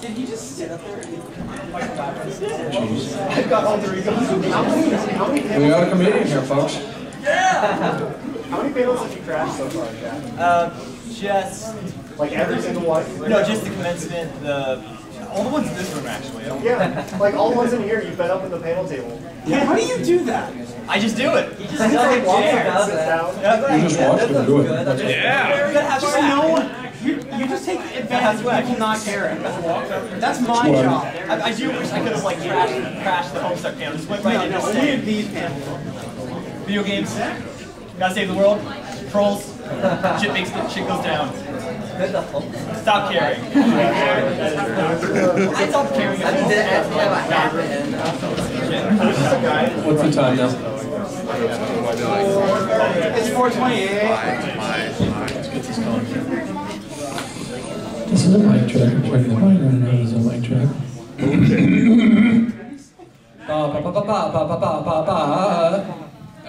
Did you just sit up there? Jeez. I've got all three guns. We got a comedian here, folks. Yeah! How many panels have you crashed so far, Jack? Just... Like every single one? No, just the commencement, the... All the ones in this room, actually. Yeah, like all the ones in here, you bet up in the panel table. Yeah, how do you do that? I just do it. He just doesn't care. You just watch him do it. Yeah. You just take advantage when people not caring. That's my job. I do wish I could have like crashed the Homestuck panel. Just went right in and saved these panels. Video games. Gotta save the world. Trolls. Shit makes the shit goes down. Stop caring. I stopped caring. What's the time now? It's 4:28. This is a mic track.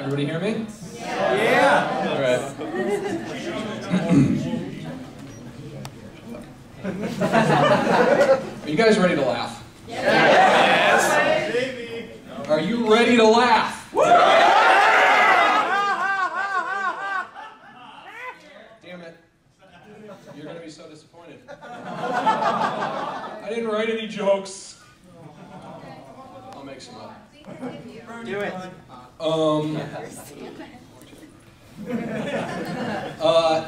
Everybody hear me? Yeah. All right. Are you guys ready to laugh? Yes! Yes. Are you ready to laugh? Damn it. You're going to be so disappointed. I didn't write any jokes. I'll make some up. Do it.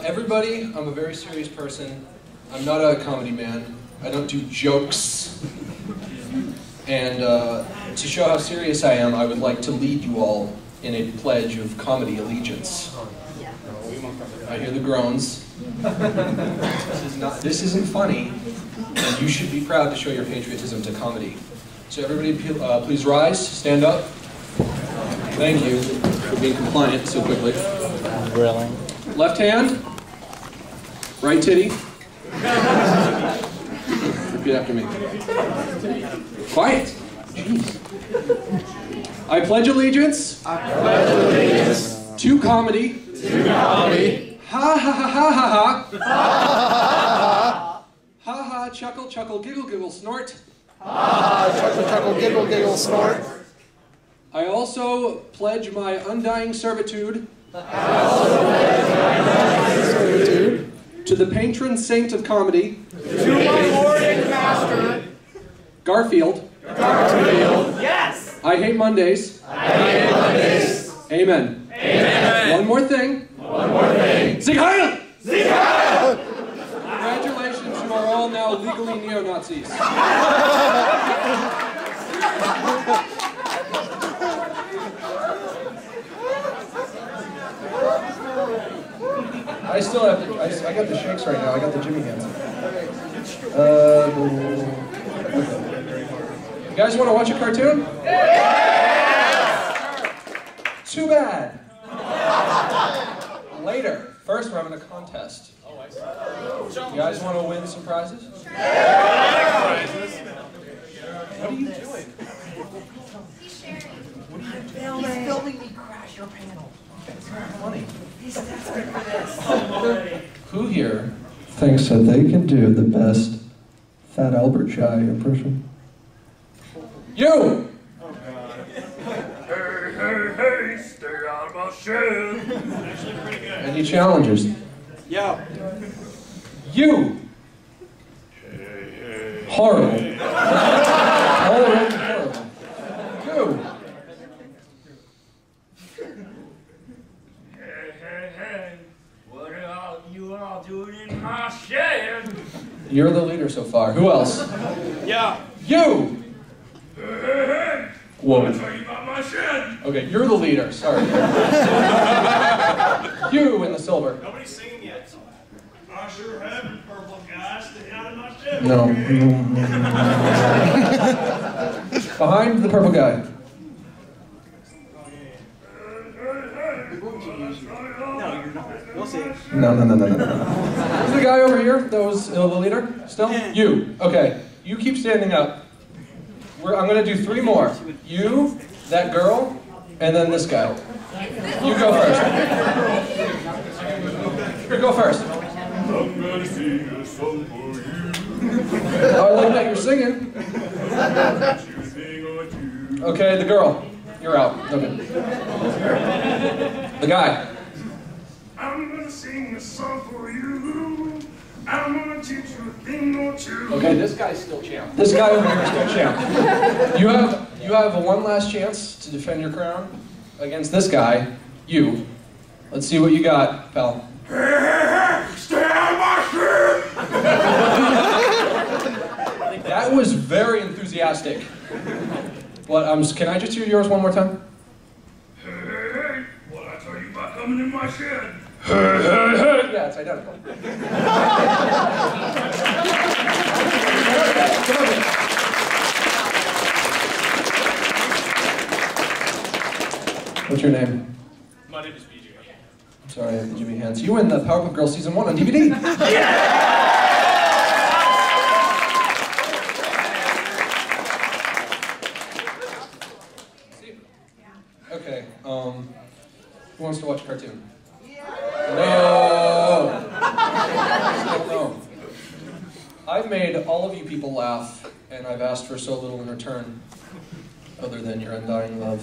Everybody, I'm a very serious person. I'm not a comedy man. I don't do jokes. And to show how serious I am, I would like to lead you all in a pledge of comedy allegiance. I hear the groans. This isn't funny, and you should be proud to show your patriotism to comedy. So everybody, please rise, stand up. Thank you for being compliant so quickly. Left hand, right titty. Repeat after me. Quiet! Jeez. I pledge allegiance. I pledge allegiance. To comedy. To comedy. Ha ha ha ha ha ha. Ha ha ha ha. Ha ha chuckle chuckle giggle giggle snort. Ha ha chuckle chuckle giggle giggle snort. I also pledge my undying servitude. I also pledge my undying servitude. To the patron saint of comedy. To my lord and master. Garfield. Garfield. Yes! I hate Mondays. I hate Mondays. Amen. Amen. One more thing. One more thing. Sieg Heil! Sieg Heil! Congratulations, you are all now legally neo-Nazis. I still have to, I got the shakes right now, I got the Jimmy hands. Okay. You guys want to watch a cartoon? Yeah! Too bad. Later. First we're having a contest. You guys want to win some prizes? Yeah! What are you doing? What are you doing? He's filming me crash your panel. It's not funny. He's desperate for this. Who here thinks that they can do the best Fat Albert Shy impression? You! Oh, God. Hey, hey, hey, stay out of my shit. Actually pretty good. Any challengers? Yeah. You! Hey, hey, horrible. Hey. All around horrible. You! You're the leader so far. Who else? Yeah. You! Woman. Okay, you're the leader. Sorry. You in the silver. Nobody's singing yet. I sure have purple guys. Stay out of my shit. No. Behind the purple guy. No. Is the guy over here that was the leader? Still? You. Okay. You keep standing up. I'm going to do three more. You, that girl, and then this guy. You go first. You go first. I'm going to see you somewhere. I like that you're singing. Okay, the girl. You're out. Okay. The guy. I'm gonna sing this song for you. I'm gonna teach you a thing or two. Okay, this guy's still champ. This guy over here is still champ. You have one last chance to defend your crown against this guy. You. Let's see what you got, pal. Hey, hey, hey! Stay out of my shit! That was very enthusiastic. But can I just hear yours one more time? Hey, hey, hey! What I tell you about coming in my shed? Hey, hey, hey! Yeah, it's identical. What's your name? My name is BJ. I'm sorry, I have the Jimmy hands. You win the Powerpuff Girls Season 1 on DVD! Yeah! Okay, who wants to watch a cartoon? No! I've made all of you people laugh, and I've asked for so little in return, other than your undying love.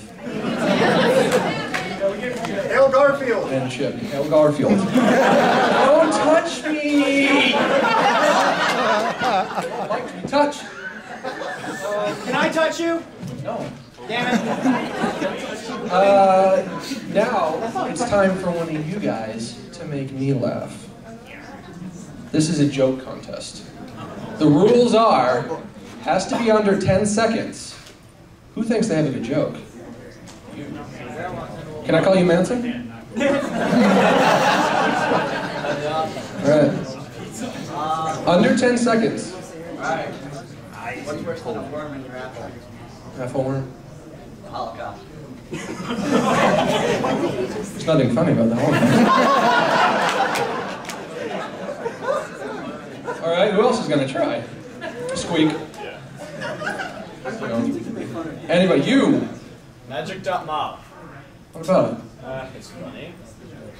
Hail Garfield! And Chip. Hail Garfield. Don't touch me! I'd like to be touched. Can I touch you? No. Damn it. Now, it's time for one of you guys to make me laugh. This is a joke contest. The rules are, has to be under 10 seconds. Who thinks they have a good joke? Can I call you Manson? Alright. Under 10 seconds. Alright. What's worse than a worm in your apple? Apple worm? Holocaust. There's nothing funny about the Holocaust. All right, who else is gonna try? Squeak. Yeah. Anyway, you. Magic.mob. What about it? It's funny.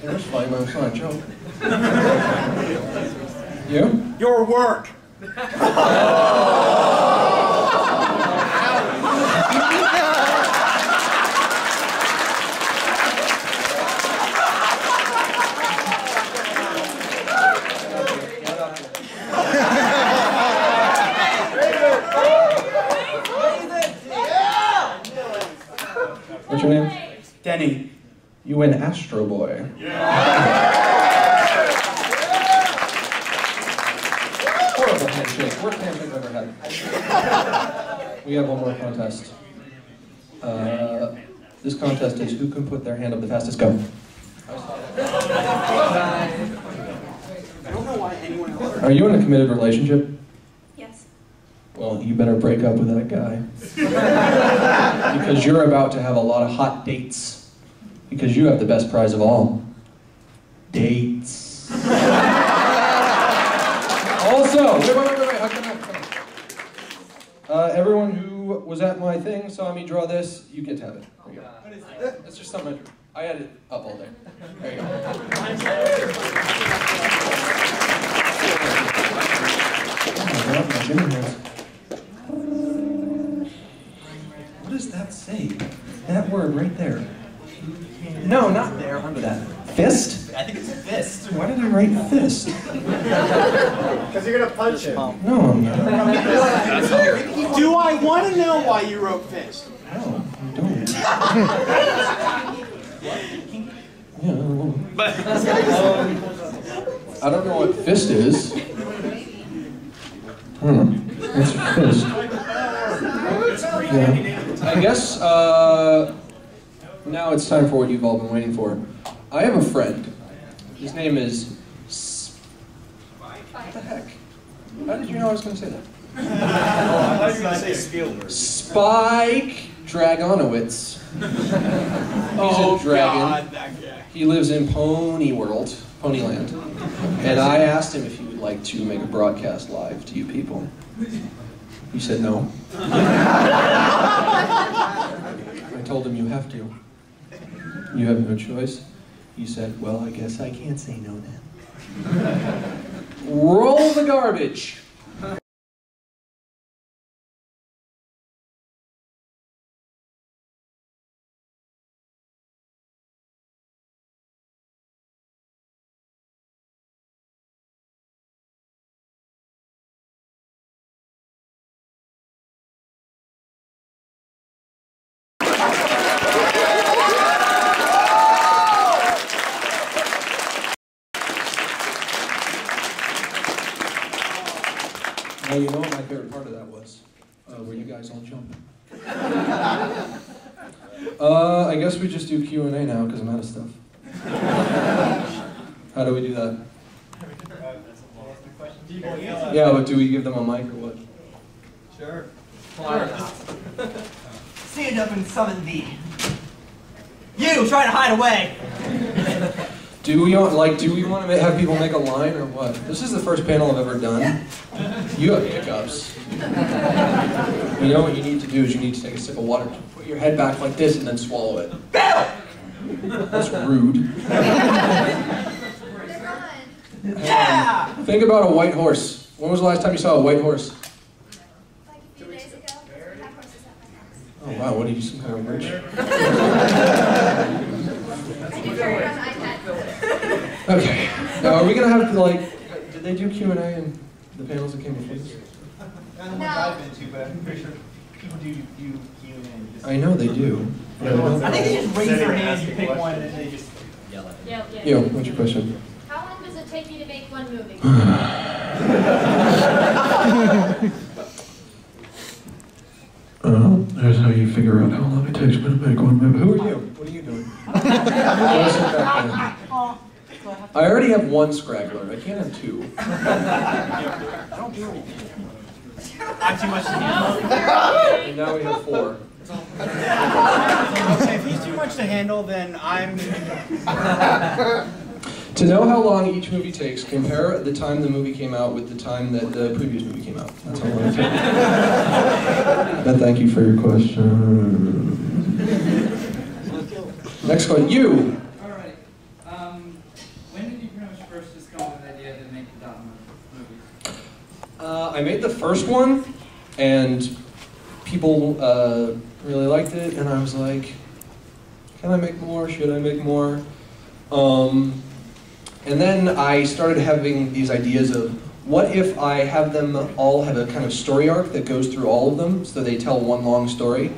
It was funny, but it's not a joke. You? Your work. What's your name? Denny. You win Astro Boy. Yeah. Horrible handshake. Worst handshake I've ever had. We have one more contest. This contest is who can put their hand up the fastest. Go. I don't know why anyone else. Are you in a committed relationship? Well, you better break up with that guy. Because you're about to have a lot of hot dates. Because you have the best prize of all. Dates. Also, wait, everyone who was at my thing saw me draw this. You get to have it. There you go. What is that? That's just something I drew. I had it up all day. There you go. Does that say? That word right there. No, not there. Under that. Fist? I think it's fist. Why did I write fist? Because you're gonna punch him. No, I'm not. Do I want to know why you wrote fist? No, I don't. Yeah, I don't know what fist is. I don't know. What's fist? Yeah. I guess now it's time for what you've all been waiting for. I have a friend. His name is What the heck? How did you know I was going to say that? I thought you were going to say Spielberg. Spike Dragonowitz. He's a dragon. God, that guy. He lives in Pony World, Ponyland. And I asked him if he would like to make a broadcast live to you people. He said no. I told him, you have to. You have no choice. He said, well, I guess I can't say no then. Roll the garbage. favorite part of that was, where you guys all jump. I guess we just do Q&A now, because I'm out of stuff. How do we do that? Yeah, but do we give them a mic or what? Sure. Stand up and summon thee. You, try to hide away! Do we want to have people make a line or what? This is the first panel I've ever done. You have hiccups. You know what you need to do is you need to take a sip of water, put your head back like this, and then swallow it. That's rude. Yeah! Think about a white horse. When was the last time you saw a white horse? Like a few days ago. I have horses at my house. Oh wow, what are you, some kind of rich? Okay. Now, are we gonna have to like? Did they do Q&A in the panels that came before this? I know they do. I think they just raise their hand, you pick one, and they just yell at it. Yeah, what's your question? How long does it take you to make one movie? That's how you figure out how long it takes me to make one movie. Who are you? What are you doing? I already have one Scraggler. I can't have two. I don't do anything. I'm too much to handle. And now we have four. Okay, if he's too much to handle, then I'm... To know how long each movie takes, compare the time the movie came out with the time that the previous movie came out. That's how long it takes. Thank you for your question. Next question, you! Alright, when did you pretty much first just come up with the idea to make the Dot movie? I made the first one, and people really liked it, and I was like, can I make more? Should I make more? And then I started having these ideas of, what if I have them all have a kind of story arc that goes through all of them, so they tell one long story?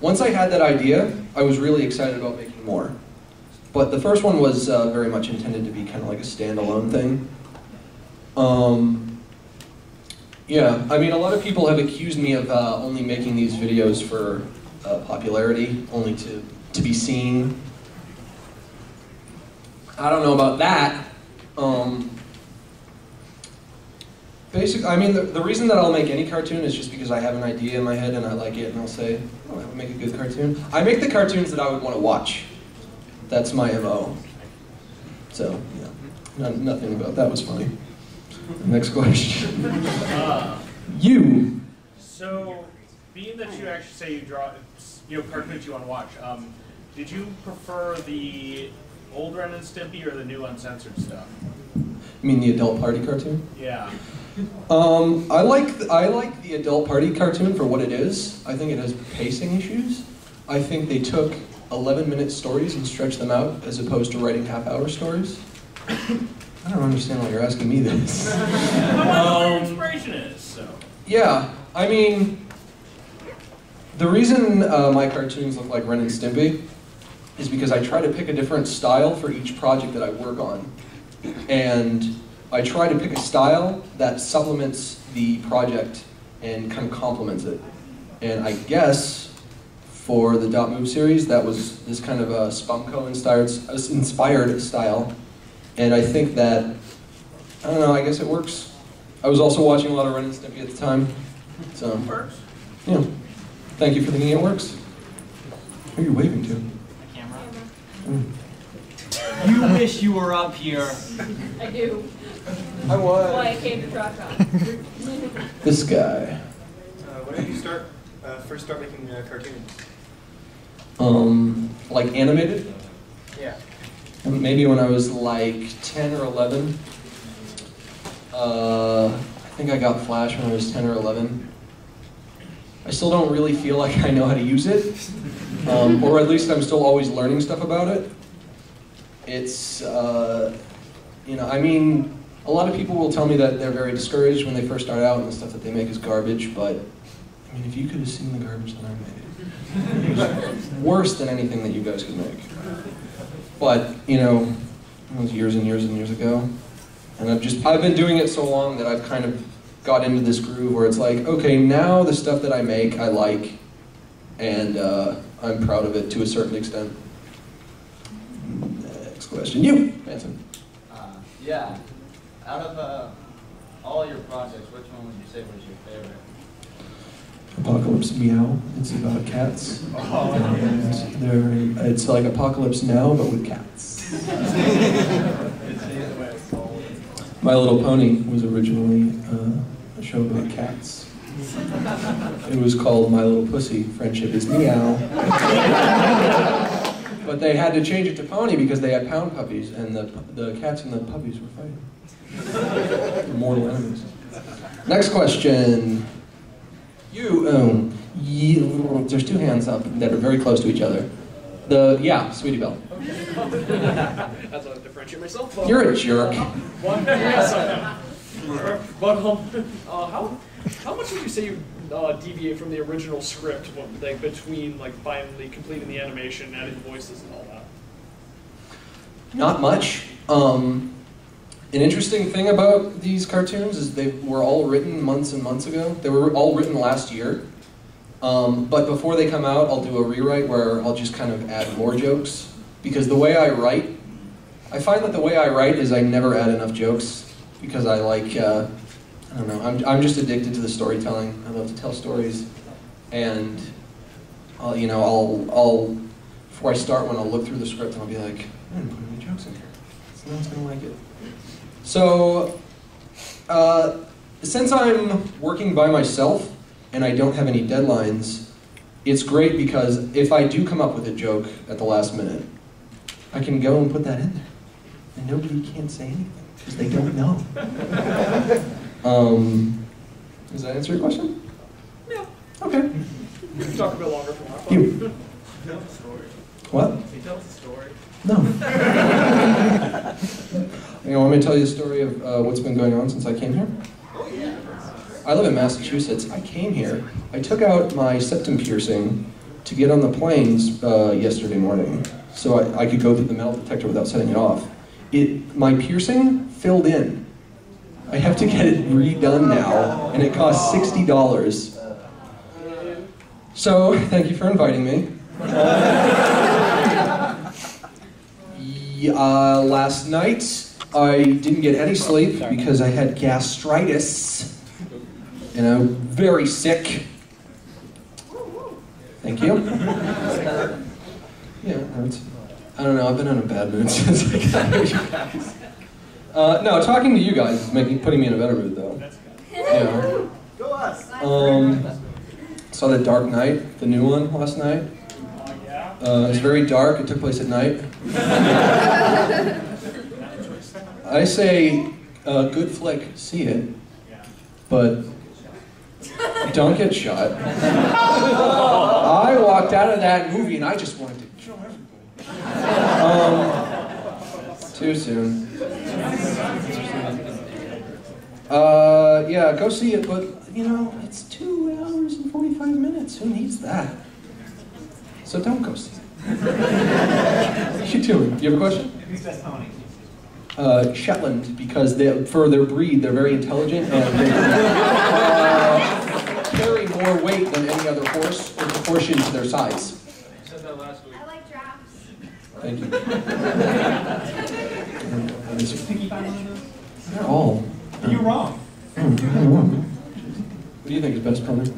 Once I had that idea, I was really excited about making more. But the first one was very much intended to be kind of like a standalone thing. Yeah, I mean, a lot of people have accused me of only making these videos for popularity, only to be seen. I don't know about that. Basically, I mean, the reason that I'll make any cartoon is just because I have an idea in my head and I like it, and I'll say, oh, that would make a good cartoon. I make the cartoons that I would want to watch. That's my MO. So, yeah, nothing about that was funny. Next question. You. So, being that you actually say you draw, you know, cartoons you want to watch, did you prefer the old Ren and Stimpy or the new uncensored stuff? You mean the adult party cartoon? Yeah. I like the adult party cartoon for what it is. I think it has pacing issues. I think they took 11-minute stories and stretched them out as opposed to writing half-hour stories. I don't understand why you're asking me this. But I know where your inspiration is, so. Yeah, I mean, the reason my cartoons look like Ren and Stimpy is because I try to pick a different style for each project that I work on. And I try to pick a style that supplements the project and kind of complements it. And I guess for the .mov series, that was this kind of a Spumco inspired style. And I think that, I don't know, I guess it works. I was also watching a lot of Ren and Stimpy at the time. So, it works. Yeah. Thank you for thinking it works. Who are you waving to? You wish you were up here. I do. I was. Why I came to Trotcon. This guy. When did you start? First start making cartoons? Like animated? Yeah. Maybe when I was like 10 or 11. I think I got Flash when I was 10 or 11. I still don't really feel like I know how to use it. Or at least I'm still always learning stuff about it. It's, you know, I mean, a lot of people will tell me that they're very discouraged when they first start out and the stuff that they make is garbage, but, I mean, if you could have seen the garbage that I made, it was worse than anything that you guys could make. But, you know, it was years and years and years ago, and I've been doing it so long that I've kind of got into this groove where it's like, okay, now the stuff that I make, I like, and I'm proud of it to a certain extent. Next question, you, Manson. Yeah, out of all your projects, which one would you say was your favorite? Apocalypse Meow. It's about cats. Oh, and it's like Apocalypse Now, but with cats. My Little Pony was originally a show about cats. It was called My Little Pussy, Friendship is Meow. But they had to change it to Pony because they had pound puppies, and the cats and the puppies were fighting. Mortal enemies. Next question. You, there's two hands up that are very close to each other. Yeah, Sweetie Belle. That's what I differentiate myself from. You're a jerk. But, how much would you say you deviate from the original script, like, between, like, finally completing the animation, adding voices and all that? Not much. An interesting thing about these cartoons is they were all written months and months ago. They were all written last year. But before they come out, I'll do a rewrite where I'll just kind of add more jokes. Because the way I write, I find that the way I write is I never add enough jokes. Because I like, I don't know, I'm just addicted to the storytelling. I love to tell stories. And, you know, I'll, before I start one, I'll look through the script and I'll be like, I didn't put any jokes in here. So no one's going to like it. So, since I'm working by myself and I don't have any deadlines, it's great because if I do come up with a joke at the last minute, I can go and put that in there. And nobody can say anything because they don't know. Does that answer your question? No. Okay. We can talk a bit longer for my You. Tell us a story. What? He tells a story. No. You know, want me to tell you the story of what's been going on since I came here? Oh, yeah. I live in Massachusetts. I came here. I took out my septum piercing to get on the planes yesterday morning so I could go through the metal detector without setting it off. My piercing filled in. I have to get it redone now, and it costs $60. So, thank you for inviting me. Last night, I didn't get any sleep because I had gastritis, and I'm very sick. Thank you. Yeah, it hurts. I don't know, I've been in a bad mood since I got here, you guys. No, talking to you guys is putting me in a better mood, though. Yeah. Go us! Saw The Dark Knight, the new one, last night. It's very dark, it took place at night. I say, good flick, see it, but don't get shot. I walked out of that movie and I just wanted to kill everybody. Too soon. Yeah, go see it, but, you know, it's 2 hours and 45 minutes. Who needs that? So don't go see it. What are you doing? Do you have a question? Who's best Pony? Shetland, because for their breed, they're very intelligent and they carry more weight than any other horse in proportion to their size. You said that last week. I like giraffes. Thank you. They're all. You're wrong. What do you think is best pony?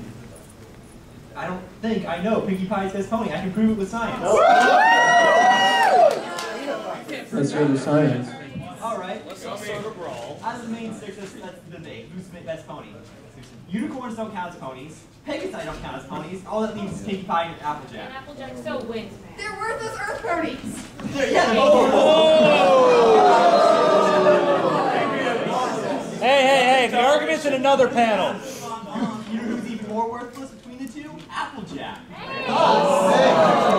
I don't think I know. Pinkie Pie is best pony. I can prove it with science. Let's hear the science. Alright. Let's all start a brawl. Out of the main six, that's the debate. Who's the best pony? Unicorns don't count as ponies. Pegasi don't count as ponies. All that leaves is Pinkie Pie and Applejack. And Applejack so wins, man. They're worthless earth ponies! Yeah, oh. Hey, the argument's in another panel. You know who's even more worthless between the two? Applejack. Hey. Oh.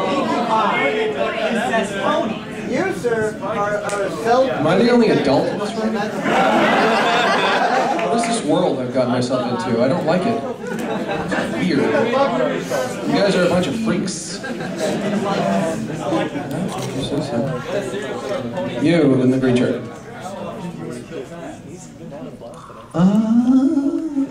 Pinkie Pie is best pony. You, sir, are self... Am I the only adult in this room? What is this world I've gotten myself into? I don't like it. It's weird. You guys are a bunch of freaks. You in the green shirt.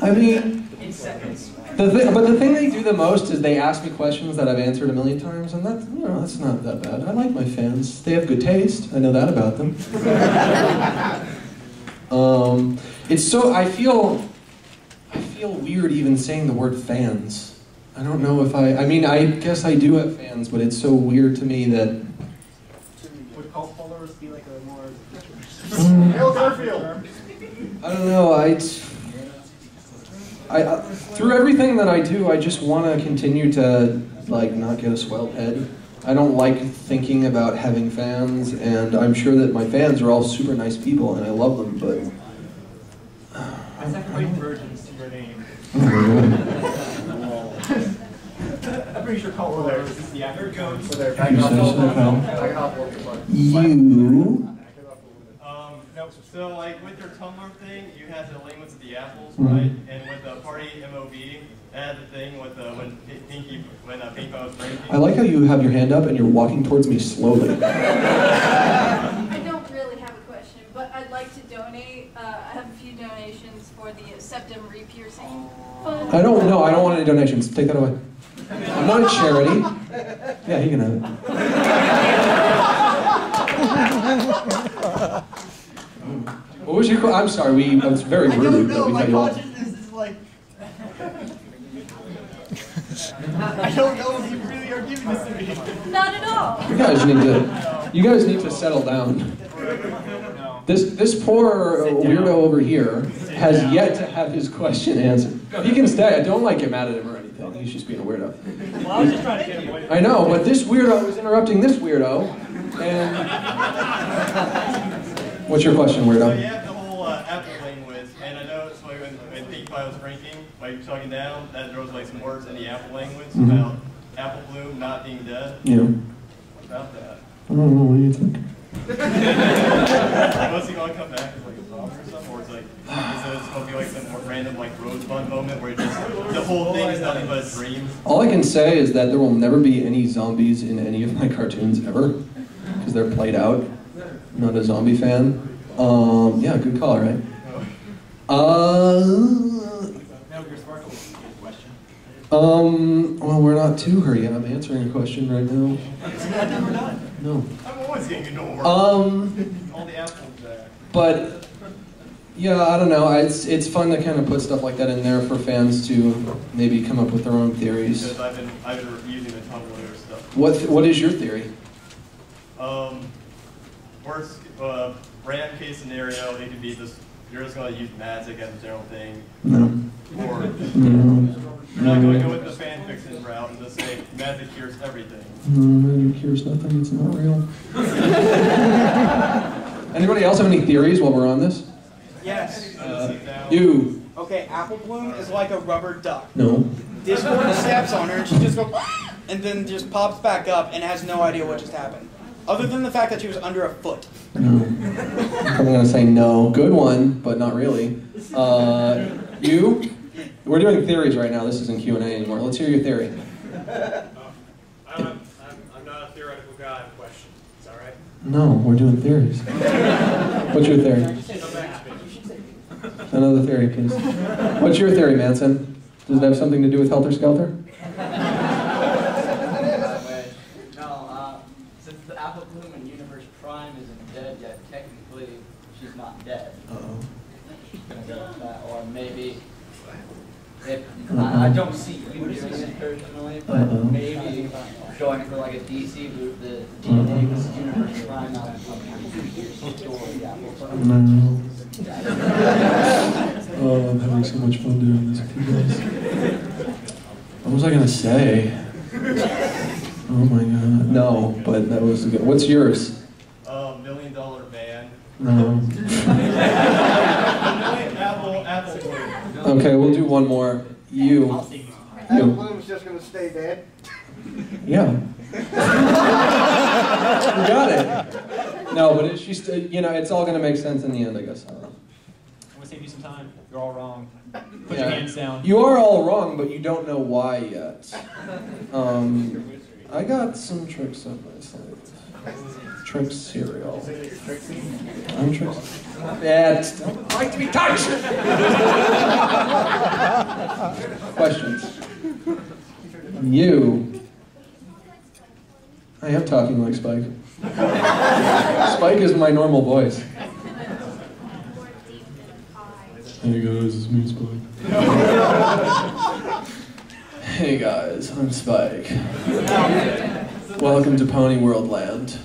I mean, in seconds. But the thing they do the most is they ask me questions that I've answered a million times, and that's, you know, that's not that bad. I like my fans. They have good taste. I know that about them. It's so, I feel weird even saying the word fans. I don't know if I mean, I guess I do have fans, but it's so weird to me that. Would cult followers be like a more? Garfield. I don't know. Through everything that I do, I just want to continue to like not get a swelled head. I don't like thinking about having fans, and I'm sure that my fans are all super nice people, and I love them. But I separate virgins to your name. I'm pretty sure cult followers is the accurate code for their you. So, like, with their Tumblr thing, you had the link with the apples, right? And with the Pony.mov, that had the thing with the, when Pinkpo was breaking. I like how you have your hand up and you're walking towards me slowly. I don't really have a question, but I'd like to donate. I have a few donations for the septum re-piercing fund. I don't know. I don't want any donations. Take that away. I'm not a charity. Yeah, he can have it. What was your question? I'm sorry, I was very rude. I don't know, my consciousness is like... I don't know if you really are giving this to me. Not at all. You guys need to settle down. This poor weirdo over here has yet to have his question answered. He can stay, I don't like get mad at him or anything. He's just being a weirdo. Well, I was just trying to get him away. I know, but this weirdo was interrupting this weirdo, and... What's your question, weirdo? So you have the whole Apple thing with, and I know it's like when Pinkpo was ranking, like talking down, that there was like some words in the Apple language about Apple Bloom not being dead. Yeah. What about that? I don't know, what do you think? Was he gonna come back as like a song or something? Or it's like, is it supposed to be like some more random like Rosebud moment where just the whole thing is nothing but a dream? All I can say is that there will never be any zombies in any of my cartoons ever, because they're played out. Not a zombie fan. Yeah, good call, right? Well, we're not to her yet. I'm answering a question right now. No. I'm always getting ignored. All the apples there. But yeah, I don't know. It's fun to kind of put stuff like that in there for fans to maybe come up with their own theories. Because I've been using the Tumblr stuff. What is your theory? Worst random case scenario, it could be this: you're just going to use magic as a general thing, or you're not going to go with the fan fiction route and just say magic cures everything. No, magic cures nothing. It's not real. Anybody else have any theories while we're on this? Yes. You. Okay, Apple Bloom is like a rubber duck. No. Discord steps on her and she just goes, and then just pops back up and has no idea what just happened. Other than the fact that she was under a foot. No. I'm going to say no. Good one, but not really. You? We're doing theories right now. This isn't Q&A anymore. Let's hear your theory. I'm not a theoretical guy. Question. Is that right? No, we're doing theories. What's your theory? Another theory, please. What's your theory, Manson? Does it have something to do with Helter Skelter? Dead. Or maybe, if, I don't see you doing it personally, but maybe going for like a DC boot, the DNA was universe prime out of some. Oh, I'm having so much fun doing this with you guys. What was I gonna say? Oh my god. No, but that was good. What's yours? $1 million man. No. Okay, we'll do one more. You. Apple Bloom's just gonna stay dead. Yeah. You got it. No, but she's, you know, it's all gonna make sense in the end, I guess. I don't know. I'm gonna save you some time. You're all wrong. Put your hands down. You are all wrong, but you don't know why yet. I got some tricks up my sleeve. Trix cereal. I'm Trix. Not bad. Don't like to be touched! Questions? You. I am talking like Spike. Spike is my normal voice. Hey guys, it's me, Spike. Hey guys, I'm Spike. Welcome to Pony World Land.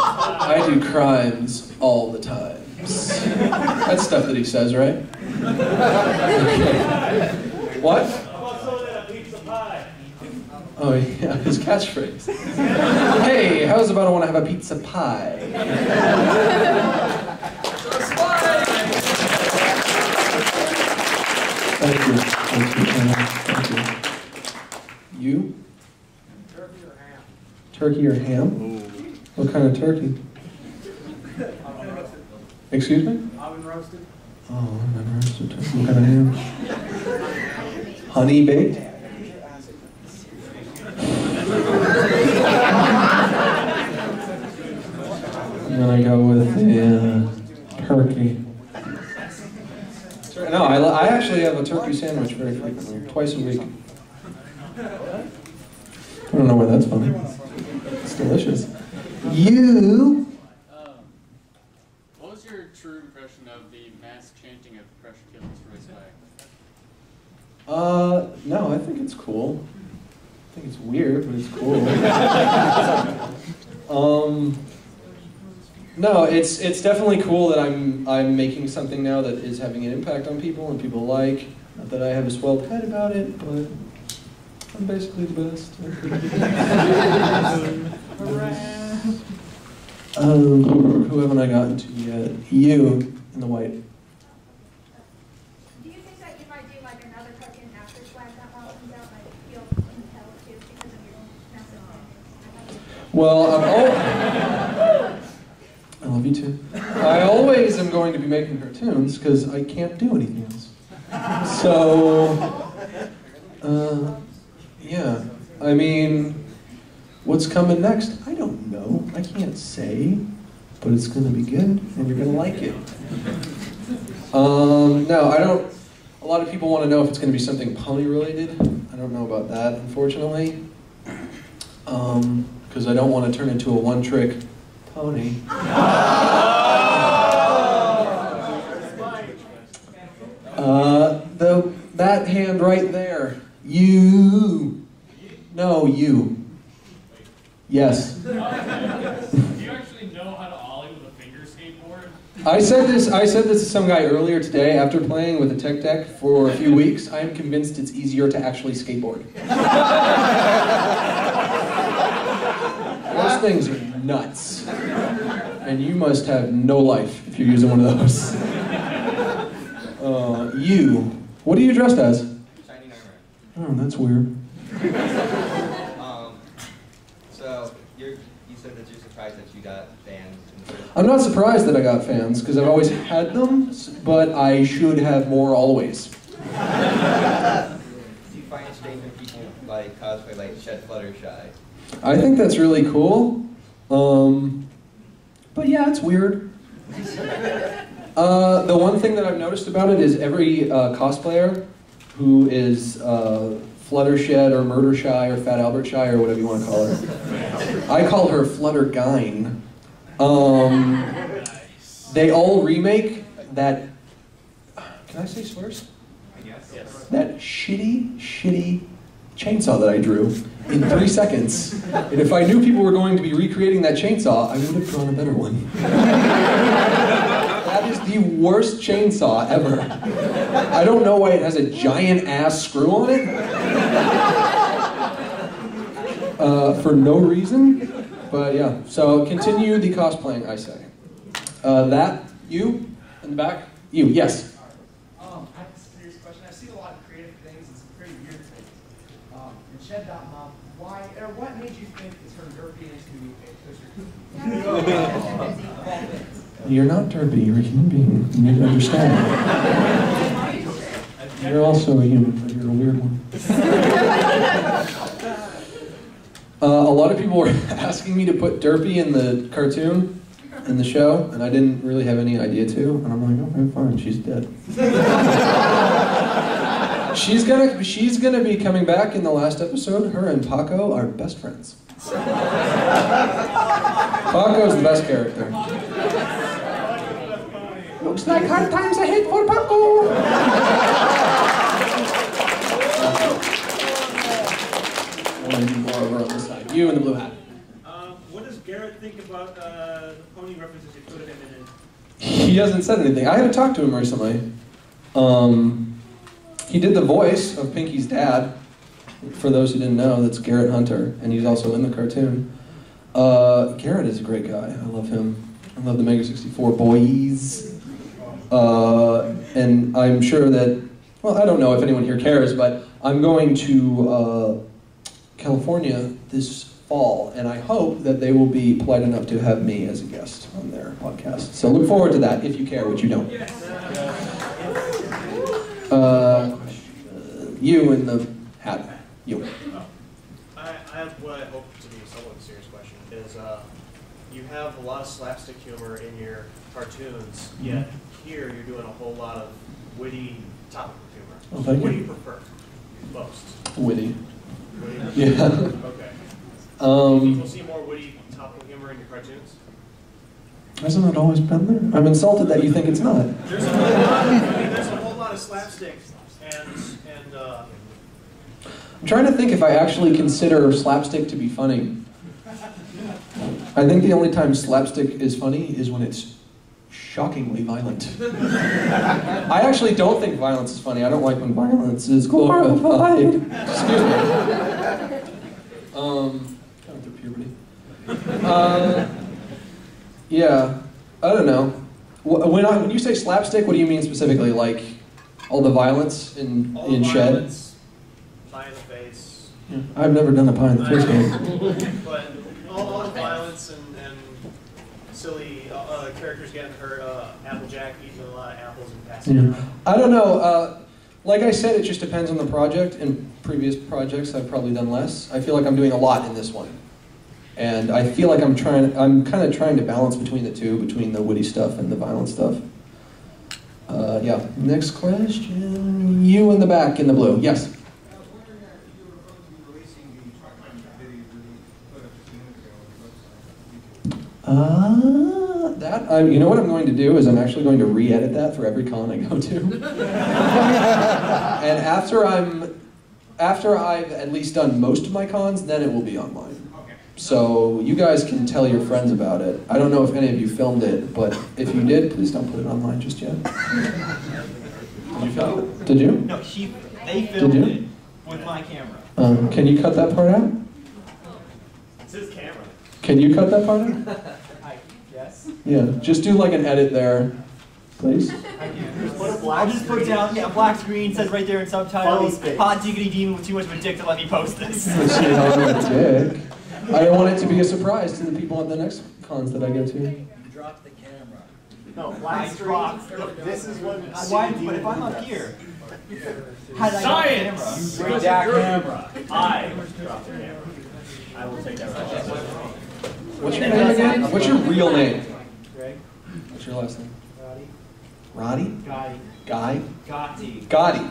I do crimes all the time. That's stuff that he says, right? Okay. What? Oh yeah, his catchphrase. Hey, how's about I want to have a pizza pie? Thank you. Thank you. You? Turkey or ham? Turkey or ham? Ooh. What kind of turkey? Oven roasted. Excuse me? Oven roasted. Oh, I've never roasted turkey. What kind of ham? Honey baked? I'm gonna go with the turkey. No, I actually have a turkey sandwich very frequently, twice a week. I don't know where that's from. It's delicious. You? What was your true impression of the mass chanting of Pressure Killers raised by? No, I think it's cool. I think it's weird, but it's cool. No, it's definitely cool that I'm making something now that is having an impact on people and people like. Not that I have a swelled head about it, but I'm basically the best. Who haven't I gotten to yet? You in the white. Do you think that you might do like another cooking after Swag that all comes out, like you'll compel it to because of your own massive? Well, I love you too. I always am going to be making her tunes because I can't do anything else. So, yeah. I mean, what's coming next? I don't know. I can't say, but it's going to be good and you're going to like it. No, I don't. A lot of people want to know if it's going to be something pony related. I don't know about that, unfortunately. Because I don't want to turn into a one-trick pony. Though that hand right there. You. No, you. Yes. Do you actually know how to ollie with a finger skateboard? I said this to some guy earlier today after playing with a tech deck for a few weeks. I am convinced it's easier to actually skateboard. Those things are nuts. And you must have no life if you're using one of those. You. What are you dressed as? Shiny Nightmare. Oh, that's weird. So, you said that you're surprised that you got fans. I'm not surprised that I got fans, because I've always had them, but I should have more always. Do you find it strange when people like cosplay like Chet Fluttershy? I think that's really cool. But yeah, it's weird. The one thing that I've noticed about it is every cosplayer who is Fluttershed or Murder Shy or Fat Albert Shy or whatever you want to call her. I call her Fluttergine. They all remake that, can I say swears? I guess. Yes. That shitty chainsaw that I drew in 3 seconds. And if I knew people were going to be recreating that chainsaw, I would have drawn a better one. That is the worst chainsaw ever. I don't know why it has a giant ass screw on it. For no reason. But yeah, so continue the cosplaying, I say. That, you, in the back, you, yes. I have this curious question. I see a lot of creative things and some pretty weird things. Shed.mom, why or what made you think it's her derpy and Scooby? You're not derpy, you're a human being. You need to understand. You're also a human, but you're a weird one. A lot lot of people were asking me to put Derpy in the cartoon, in the show, and I didn't really have any idea to, and I'm like, okay, fine, she's dead. she's gonna be coming back in the last episode. Her and Paco are best friends. Paco's the best character. Looks like hard times ahead for Paco! You in the blue hat. What does Garrett think about the pony references you put him in? He hasn't said anything. I haven't talked to him recently. He did the voice of Pinky's dad. For those who didn't know, that's Garrett Hunter, and he's also in the cartoon. Garrett is a great guy. I love him. I love the Mega 64 boys. And I'm sure that, well, I don't know if anyone here cares, but I'm going to California this fall, and I hope that they will be polite enough to have me as a guest on their podcast. So look forward to that, if you care, which you don't. You in the hat. You. I have what I hope to be a somewhat serious question, is you have a lot of slapstick humor in your cartoons, yet here you're doing a whole lot of witty topical humor. Oh, so what do you prefer most? Witty. Yeah. Okay. Do people see more witty topical humor in your cartoons? Hasn't it always been there? I'm insulted that you think it's not. There's a whole lot. There's a whole lot of slapstick, and I'm trying to think if I actually consider slapstick to be funny. I think the only time slapstick is funny is when it's shockingly violent. I actually don't think violence is funny. I don't like when violence is glorified. Excuse me. Going through puberty. Yeah, I don't know. When you say slapstick, what do you mean specifically? Like all the violence in Shed? Pie in the face. Yeah. I've never done a pie in the face game. But all the violence and silly characters getting hurt, Applejack eating a lot of apples and passing them around. I don't know. Like I said, it just depends on the project. In previous projects, I've probably done less. I feel like I'm doing a lot in this one, and I feel like I'm kind of trying to balance between the two, between the witty stuff and the violent stuff. Yeah. Next question. You in the back, in the blue. Yes. You know what I'm going to do is I'm actually going to re-edit that for every con I go to. And after I've at least done most of my cons, then it will be online. Okay. So you guys can tell your friends about it. I don't know if any of you filmed it, but if you did, please don't put it online just yet. Did you film it? Did you? No, they filmed it with my camera. Can you cut that part out? It's his camera. Can you cut that part out? Yes. Yeah, just do like an edit there, please. I'll just put down a black screen, says right there in subtitles, hot diggity demon with too much of a dick to let me post this. Dick. I want it to be a surprise to the people at the next cons that I go to. You dropped the camera. No, black screen. This is one. But if I'm up here, how did I drop the camera? You dropped the camera. I dropped the camera. I will take that right. What's your name again? What's your real name? Greg. What's your last name? Roddy? Gotti. Guy? Gotti.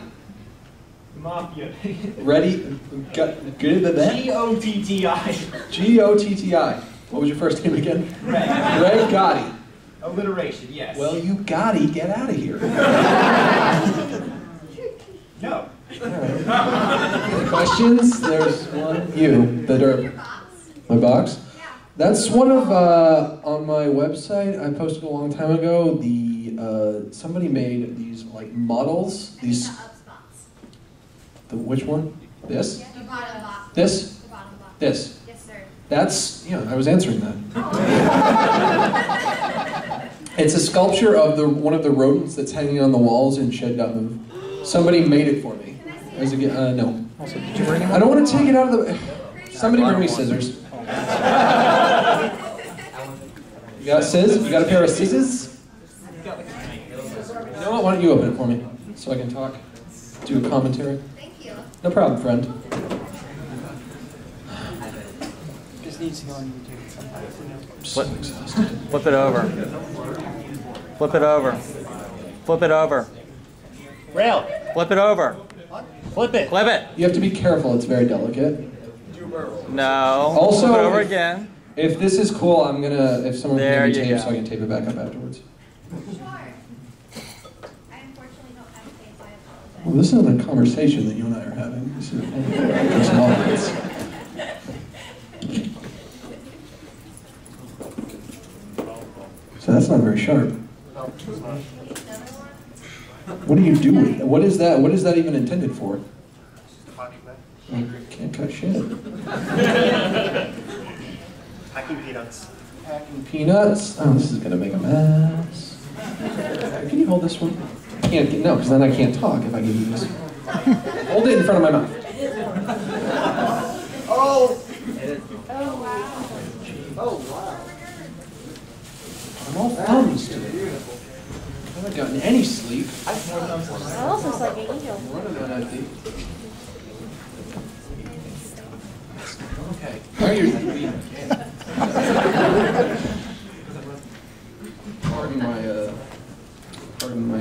Mafia. Ready? Good at that? G-O-T-T-I. G-O-T-T-I. What was your first name again? Greg Gotti. Alliteration, yes. Well, you Gotti, get out of here. No. Right. Questions? There's one. You, the derp. My box? That's one of, on my website, I posted a long time ago, somebody made these, like, models. These. The which one? This? The bottom box. This? The bottom box. This? Yes, sir. That's, I was answering that. It's a sculpture of one of the rodents that's hanging on the walls in Shed.mov. Somebody made it for me. As a, no. Also, did you bring it? I don't want to take it out of the... Somebody bring me scissors. You got scissors? You got a pair of scissors? You know what? Why don't you open it for me so I can talk, do a commentary? Thank you. No problem, friend. This needs to go on YouTube sometime. Flip it over. Flip it over. Flip it over. Rail. Flip it over. Flip it. Flip it. You have to be careful. It's very delicate. No. Also, flip it over again. If this is cool, I'm gonna. If someone can give me tape, so I can tape it back up afterwards. Well, this isn't a conversation that you and I are having. This is just an audience. So that's not very sharp. What are you doing? What is that? What is that even intended for? Can't cut shit. Packing peanuts. Packing peanuts. Oh, this is gonna make a mess. Can you hold this one? Can't get, no, because then I can't talk if I give you this. Hold it in front of my mouth. Oh! Oh, wow. Oh, wow. I'm all thumbs today. I haven't gotten any sleep. I also slept like an angel. Okay. Why are you pardon my, pardon my...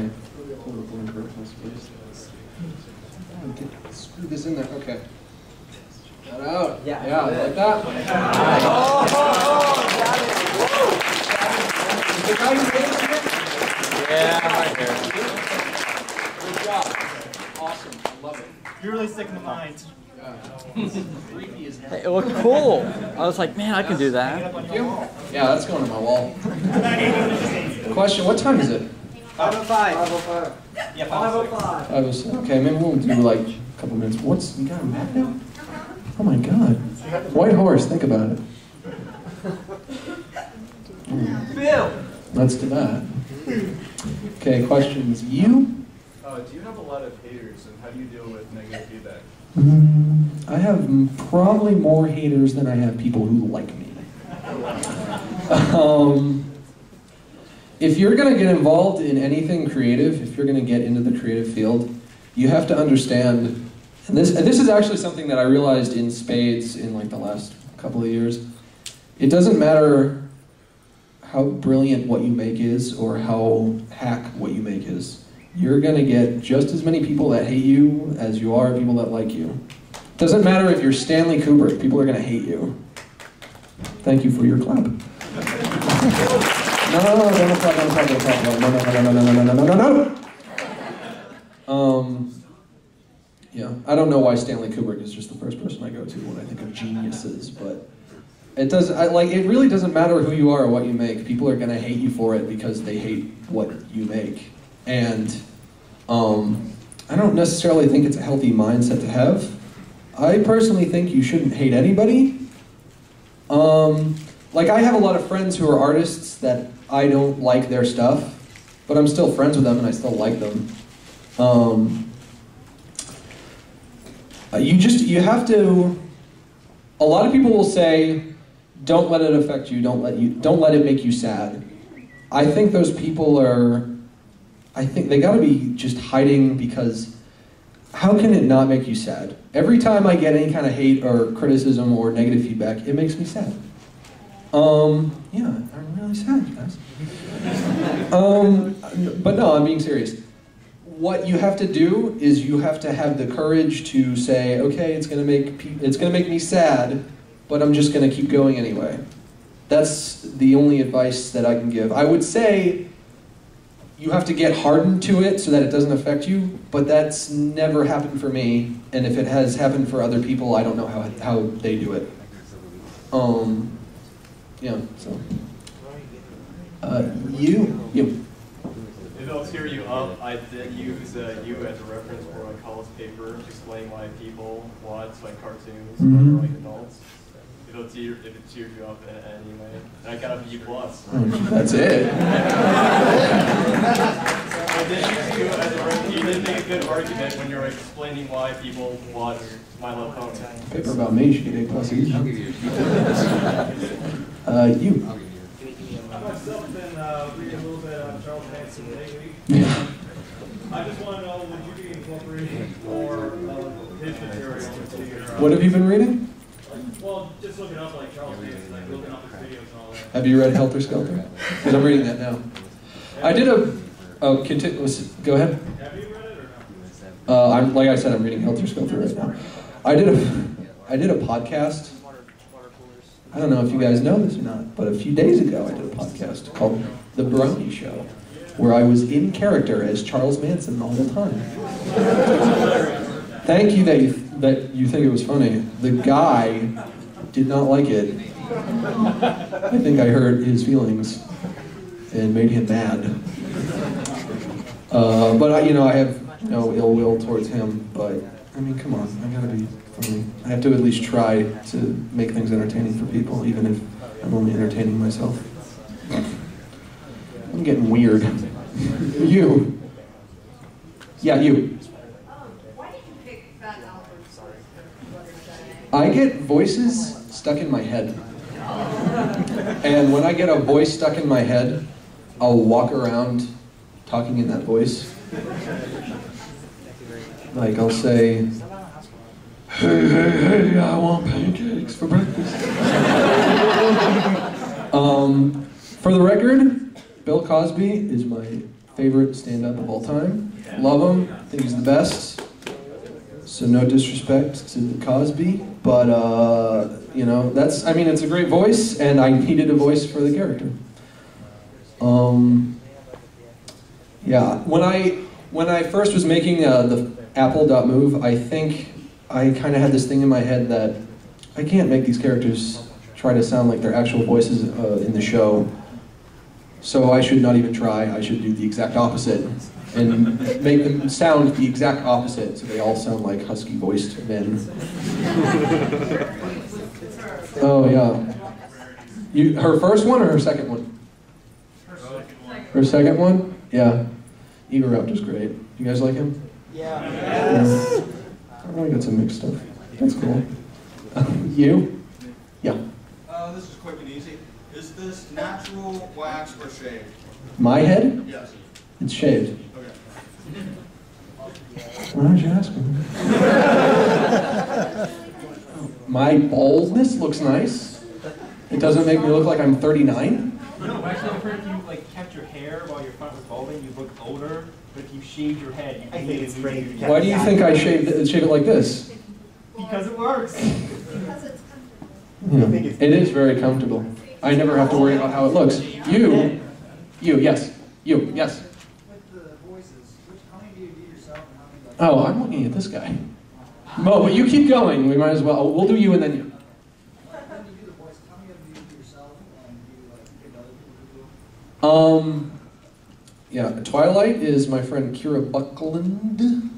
Screw this in there. Okay. That out. Yeah. Yeah. Like that. Yeah. Right here. Good job. Awesome. I love it. You're really sticking the mind. Hey, it looked cool. I was like, man, I can do that. Yeah, that's going to my wall. Question: what time is it? 5:05. Yeah, 5:05. 5:06. Okay, maybe we'll do like a couple minutes. What's we got a map now? Oh my god. White horse, think about it. Bill! Let's do that. Okay, questions. You? Do you have a lot of haters and how do you deal with negative feedback? I have probably more haters than I have people who like me. If you're going to get involved in anything creative, if you're going to get into the creative field, you have to understand, and this is actually something that I realized in spades in like the last couple of years, it doesn't matter how brilliant what you make is or how hack what you make is. You're going to get just as many people that hate you as you are people that like you. It doesn't matter if you're Stanley Kubrick, people are going to hate you. Thank you for your clap. No. Yeah, I don't know why Stanley Kubrick is just the first person I go to when I think of geniuses, but it does. It really doesn't matter who you are or what you make. People are gonna hate you for it because they hate what you make, and I don't necessarily think it's a healthy mindset to have. I personally think you shouldn't hate anybody. Like, I have a lot of friends who are artists that I don't like their stuff, but I'm still friends with them and I still like them. You have to, a lot of people will say, don't let it affect you, don't let it make you sad. I think those people are, I think they gotta be just hiding because how can it not make you sad? Every time I get any kind of hate or criticism or negative feedback, it makes me sad. Yeah, I'm really sad, you guys. But no, I'm being serious. What you have to do is you have to have the courage to say, okay, it's gonna make me sad, but I'm just gonna keep going anyway. That's the only advice that I can give. I would say you have to get hardened to it so that it doesn't affect you, but that's never happened for me, and if it has happened for other people, I don't know how they do it. Yeah, so. You. If I'll tear you up, I did use you as a reference for my college paper, explaining why people watch like cartoons or like adults. If it teared you up anyway, I got a B+. That's it. I did use you as a reference. You did make a good argument when you were explaining why people watch My Little Pony. Paper about me should get A+ each. I'll give you you. I myself been reading a little bit on Charles Manson lately. I just want to know, would you be incorporating more of his material into your... What have you been reading? Well, just look it up, like Charles Manson, like looking up his videos and all that. Have you read Helter Skelter? Because I'm reading that now. I did a... Oh, go ahead. Have you read it or not? Like I said, I'm reading Helter Skelter right now. I did a podcast. I don't know if you guys know this or not, but a few days ago I did a podcast called The Brony Show, where I was in character as Charles Manson all the time. Thank you that you think it was funny. The guy did not like it. I think I hurt his feelings and made him mad. But I have no ill will towards him, but I mean, come on, I gotta be funny. I have to at least try to make things entertaining for people, even if I'm only entertaining myself. I'm getting weird. You. Yeah, you. Why did you pick Fat Albert? I get voices stuck in my head. And when I get a voice stuck in my head, I'll walk around talking in that voice. Like, I'll say, hey, I want pancakes for breakfast. For the record, Bill Cosby is my favorite stand-up of all time. Love him, think he's the best. So no disrespect to the Cosby, but it's a great voice, and I needed a voice for the character. Yeah, when I first was making the Apple.move, I think I kind of had this thing in my head that I can't make these characters try to sound like their actual voices in the show. So I should not even try, I should do the exact opposite and make them sound the exact opposite so they all sound like husky-voiced men. Oh, yeah. Her first one or her second one? Her second one? Yeah. Egoraptor's great. You guys like him? Yeah. Yes. I really got some mixed stuff. That's cool. You? Yeah. This is quick and easy. Is this natural, wax, or shaved? My head? Yes. It's shaved. Okay. Why don't you ask me? My baldness looks nice. It doesn't make me look like I'm 39. No, actually I've heard if you kept your hair while your front was balding, you looked older, but if you shaved your head, you think it's great. Why do you think I shave it like this? Because it works. Because it's comfortable. Yeah. It is very comfortable. I never have to worry about how it looks. You, yes. With the voices, how many do you do yourself and how many do you? Oh, I'm looking at this guy. Mo, but you keep going, we might as well. We'll do you and then you. When you do the voices, how many do you do yourself and do you get other people to do? Yeah, Twilight is my friend Kira Buckland.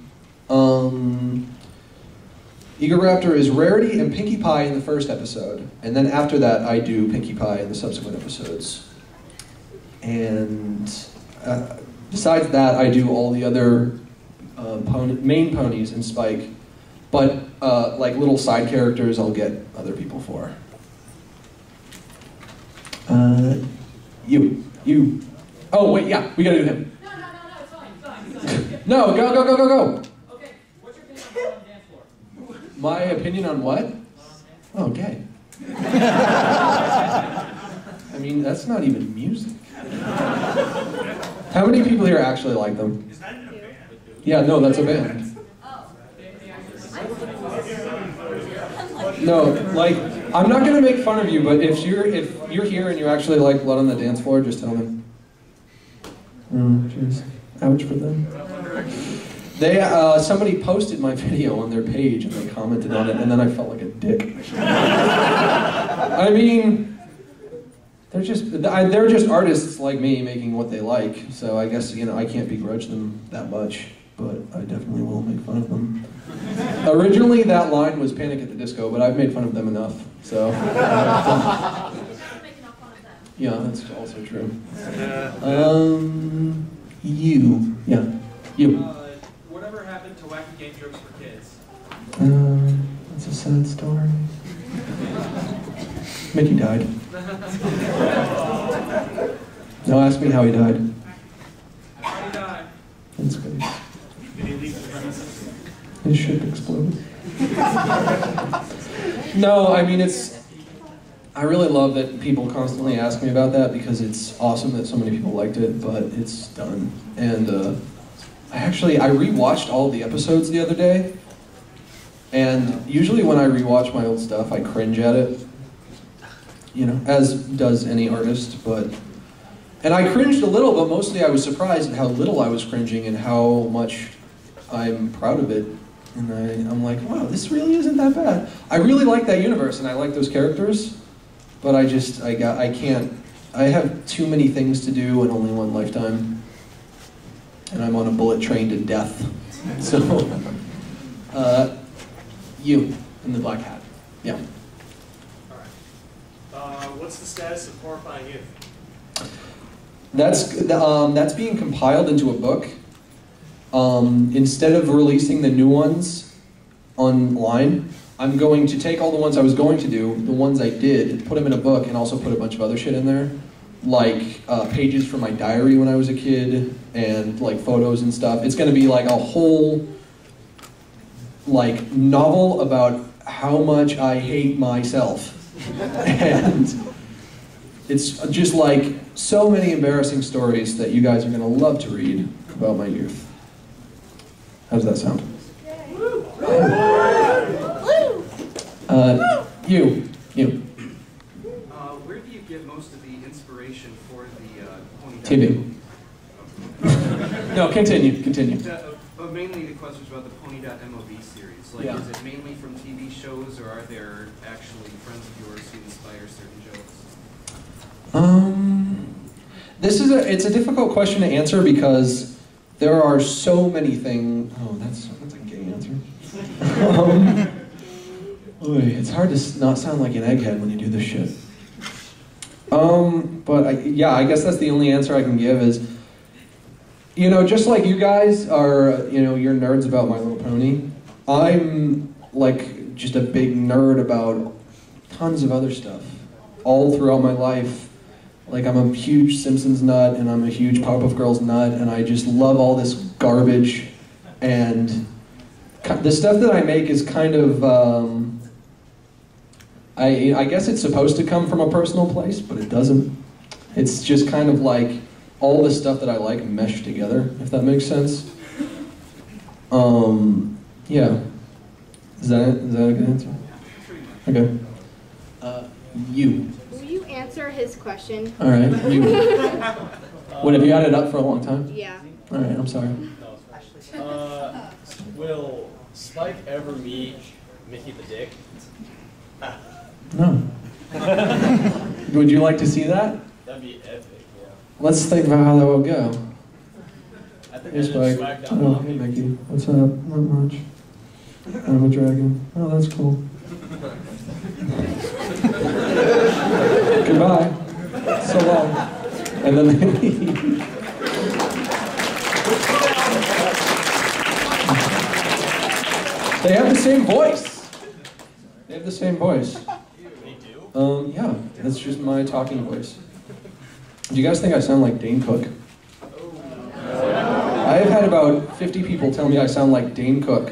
Egoraptor is Rarity and Pinkie Pie in the first episode, and then after that I do Pinkie Pie in the subsequent episodes. And besides that, I do all the other main ponies in Spike, but like little side characters I'll get other people for. You. Oh wait, yeah, we gotta do him. No, it's fine. No, go. My opinion on what? Oh, gay. I mean, that's not even music. How many people here actually like them? Is that in a band? Yeah, no, that's a band. No, like, I'm not gonna make fun of you, but if you're here and you actually like blood on the dance floor, just tell me. Oh, cheers. Ouch for them. They, somebody posted my video on their page and they commented on it, and then I felt like a dick. I mean, they're just artists like me making what they like, so I guess, I can't begrudge them that much, but I definitely will make fun of them. Originally, that line was Panic at the Disco, but I've made fun of them enough, so. Yeah, that's also true. You. To wacky game jokes for kids. That's a sad story. Mickey died. No, ask me how he died. How did he die? That's good. Did he leave the premises? His ship exploded. No, I mean, it's... I really love that people constantly ask me about that because it's awesome that so many people liked it, but it's done. And I rewatched all the episodes the other day, and usually when I rewatch my old stuff, I cringe at it, you know, as does any artist, but... And I cringed a little, but mostly I was surprised at how little I was cringing and how much I'm proud of it. And I'm like, wow, this really isn't that bad. I really like that universe and I like those characters, but I have too many things to do in only one lifetime. And I'm on a bullet train to death. So, you in the black hat. Yeah. All right. What's the status of Horrifying Youth? That's being compiled into a book. Instead of releasing the new ones online, I'm going to take all the ones I was going to do, the ones I did, put them in a book, and also put a bunch of other shit in there, like pages from my diary when I was a kid, and like photos and stuff. It's going to be like a whole like novel about how much I hate myself. And it's just like so many embarrassing stories that you guys are going to love to read about my youth. How does that sound? You. Where do you get most of the inspiration for the Pony.mov? TV. No, continue. But mainly the questions about the Pony.mov series. Like, yeah. Is it mainly from TV shows, or are there actually friends of yours who inspire certain jokes? It's a difficult question to answer because there are so many things. Oh, that's a gay answer. It's hard to not sound like an egghead when you do this shit. I guess that's the only answer I can give is, you know, just like you guys are, you know, you're nerds about My Little Pony, I'm like just a big nerd about tons of other stuff all throughout my life. Like, I'm a huge Simpsons nut, and I'm a huge Powerpuff Girls nut, and I just love all this garbage. And the stuff that I make is kind of, I guess it's supposed to come from a personal place, but it doesn't. It's just kind of like all the stuff that I like meshed together, if that makes sense. Yeah. Is that it? Is that a good answer? Okay. You. Answer his question. All right. What, have you had it up for a long time? Yeah. All right, I'm sorry. Will Spike ever meet Mickey the Dick? No. Would you like to see that? That'd be epic, yeah. Let's think about how that will go. I think hey, Spike. Oh, hey, Mickey. What's up? Not much. I'm a dragon. Oh, that's cool. Goodbye. So long. And then they leave. They have the same voice. They have the same voice. They do? Yeah, that's just my talking voice. Do you guys think I sound like Dane Cook? I've had about 50 people tell me I sound like Dane Cook.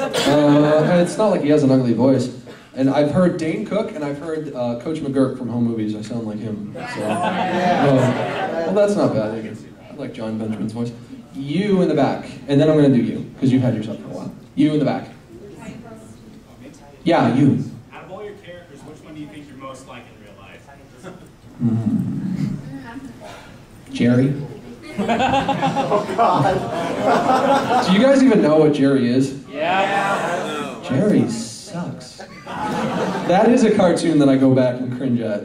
And it's not like he has an ugly voice. And I've heard Dane Cook, and I've heard Coach McGurk from Home Movies. I sound like him. So. Well, that's not bad. I like John Benjamin's voice. You in the back. And then I'm going to do you, because you've had yourself for a while. You in the back. Yeah, you. Out of all your characters, which one do you think you're most like in real life? Jerry. Oh, God. Do you guys even know what Jerry is? Yeah. Jerry sucks. That is a cartoon that I go back and cringe at.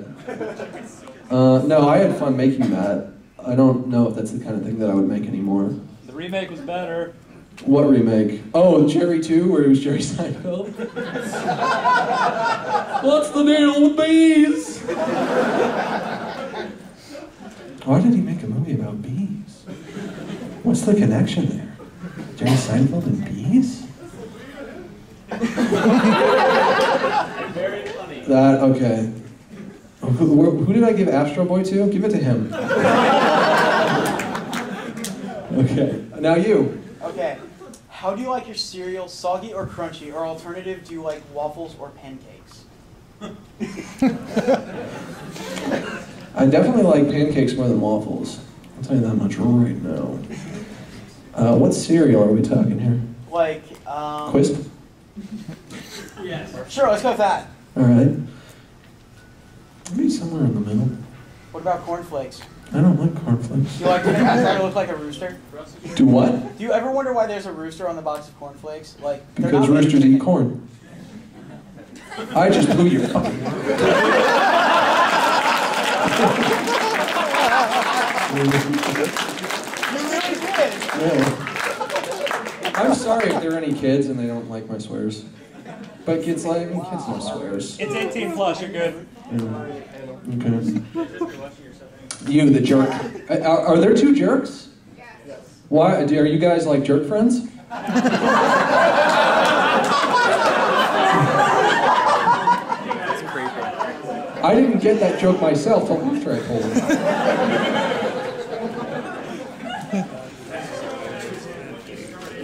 No, I had fun making that. I don't know if that's the kind of thing that I would make anymore. The remake was better. What remake? Oh, Jerry 2, where it was Jerry Seinfeld? What's the deal with bees? Why did he make a movie about bees? What's the connection there? Jerry Seinfeld and bees? Very funny. That, okay. Who did I give Astro Boy to? Give it to him. Okay. Now you. Okay. How do you like your cereal, soggy or crunchy? Or alternative, do you like waffles or pancakes? I definitely like pancakes more than waffles. I'll tell you that much right now. What cereal are we talking here? Like, Quizp? Yes. Sure, let's go with that. All right. Maybe somewhere in the middle. What about cornflakes? I don't like cornflakes. Do you like to look like a rooster? Do what? Do you ever wonder why there's a rooster on the box of cornflakes? Like, because roosters eat corn. I just blew your fucking yeah. I'm sorry if there are any kids and they don't like my swears. But kids like kids don't swears. It's 18 plus, you're good. Yeah. Okay. You, the jerk. Are there two jerks? Yes. Why? Are you guys like jerk friends? That's creepy. I didn't get that joke myself till after I told it.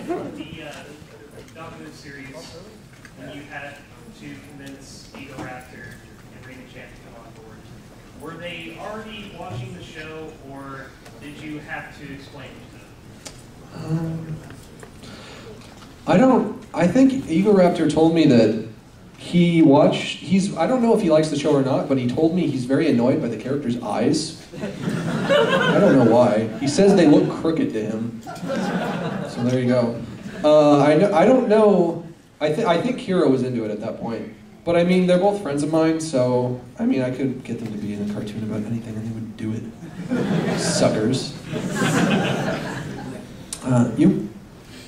The documentary series, when you had to convince Egoraptor and Ren and Stimpy to come on board, were they already watching the show, or did you have to explain it to them? I think Egoraptor told me that he watched, I don't know if he likes the show or not, but he told me he's very annoyed by the character's eyes. I don't know why. He says they look crooked to him. So there you go. I don't know, I think Kira was into it at that point. But I mean, they're both friends of mine, so I mean, I could get them to be in a cartoon about anything and they would do it. Suckers. You?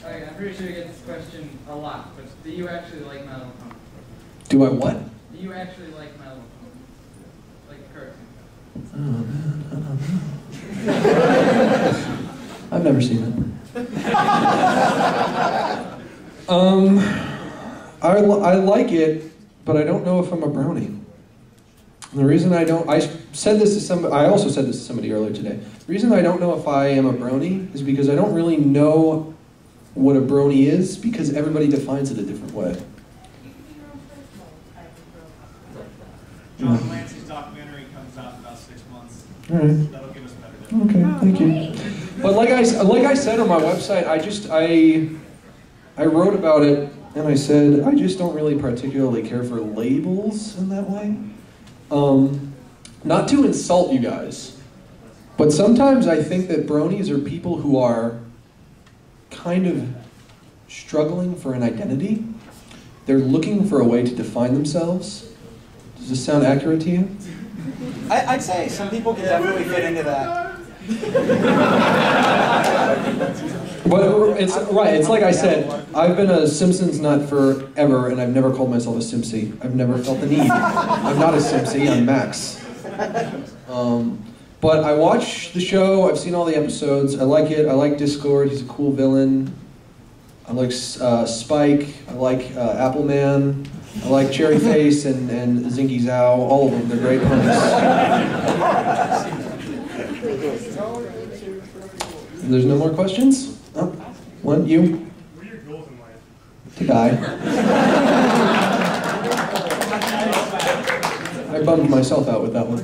Alright, I'm pretty sure you get this question a lot, but do you actually like My Little Pony? Do I what? Do you actually like My Little Pony? Like a cartoon? Oh man, I don't know. I've never seen it. I like it. But I don't know if I'm a brownie. And the reason I don't, I also said this to somebody earlier today. The reason I don't know if I am a brownie is because I don't really know what a brownie is because everybody defines it a different way. John Lancy's documentary comes out in about 6 months. All right. That'll give us better. Okay, thank you. But like I said on my website, I wrote about it. And I said, I just don't really particularly care for labels in that way. Not to insult you guys, but sometimes I think that bronies are people who are kind of struggling for an identity. They're looking for a way to define themselves. Does this sound accurate to you? I'd say some people can definitely fit into that. But it's right. It's like I said. I've been a Simpsons nut forever, and I've never called myself a Simpsy. I've never felt the need. I'm not a Simpsy. I'm Max. But I watch the show. I've seen all the episodes. I like it. I like Discord. He's a cool villain. I like Spike. I like Appleman. I like Cherryface and Zingy Zao. All of them. They're great puns. There's no more questions. Oh, one, you? What are your goals in life? To die. I bummed myself out with that one.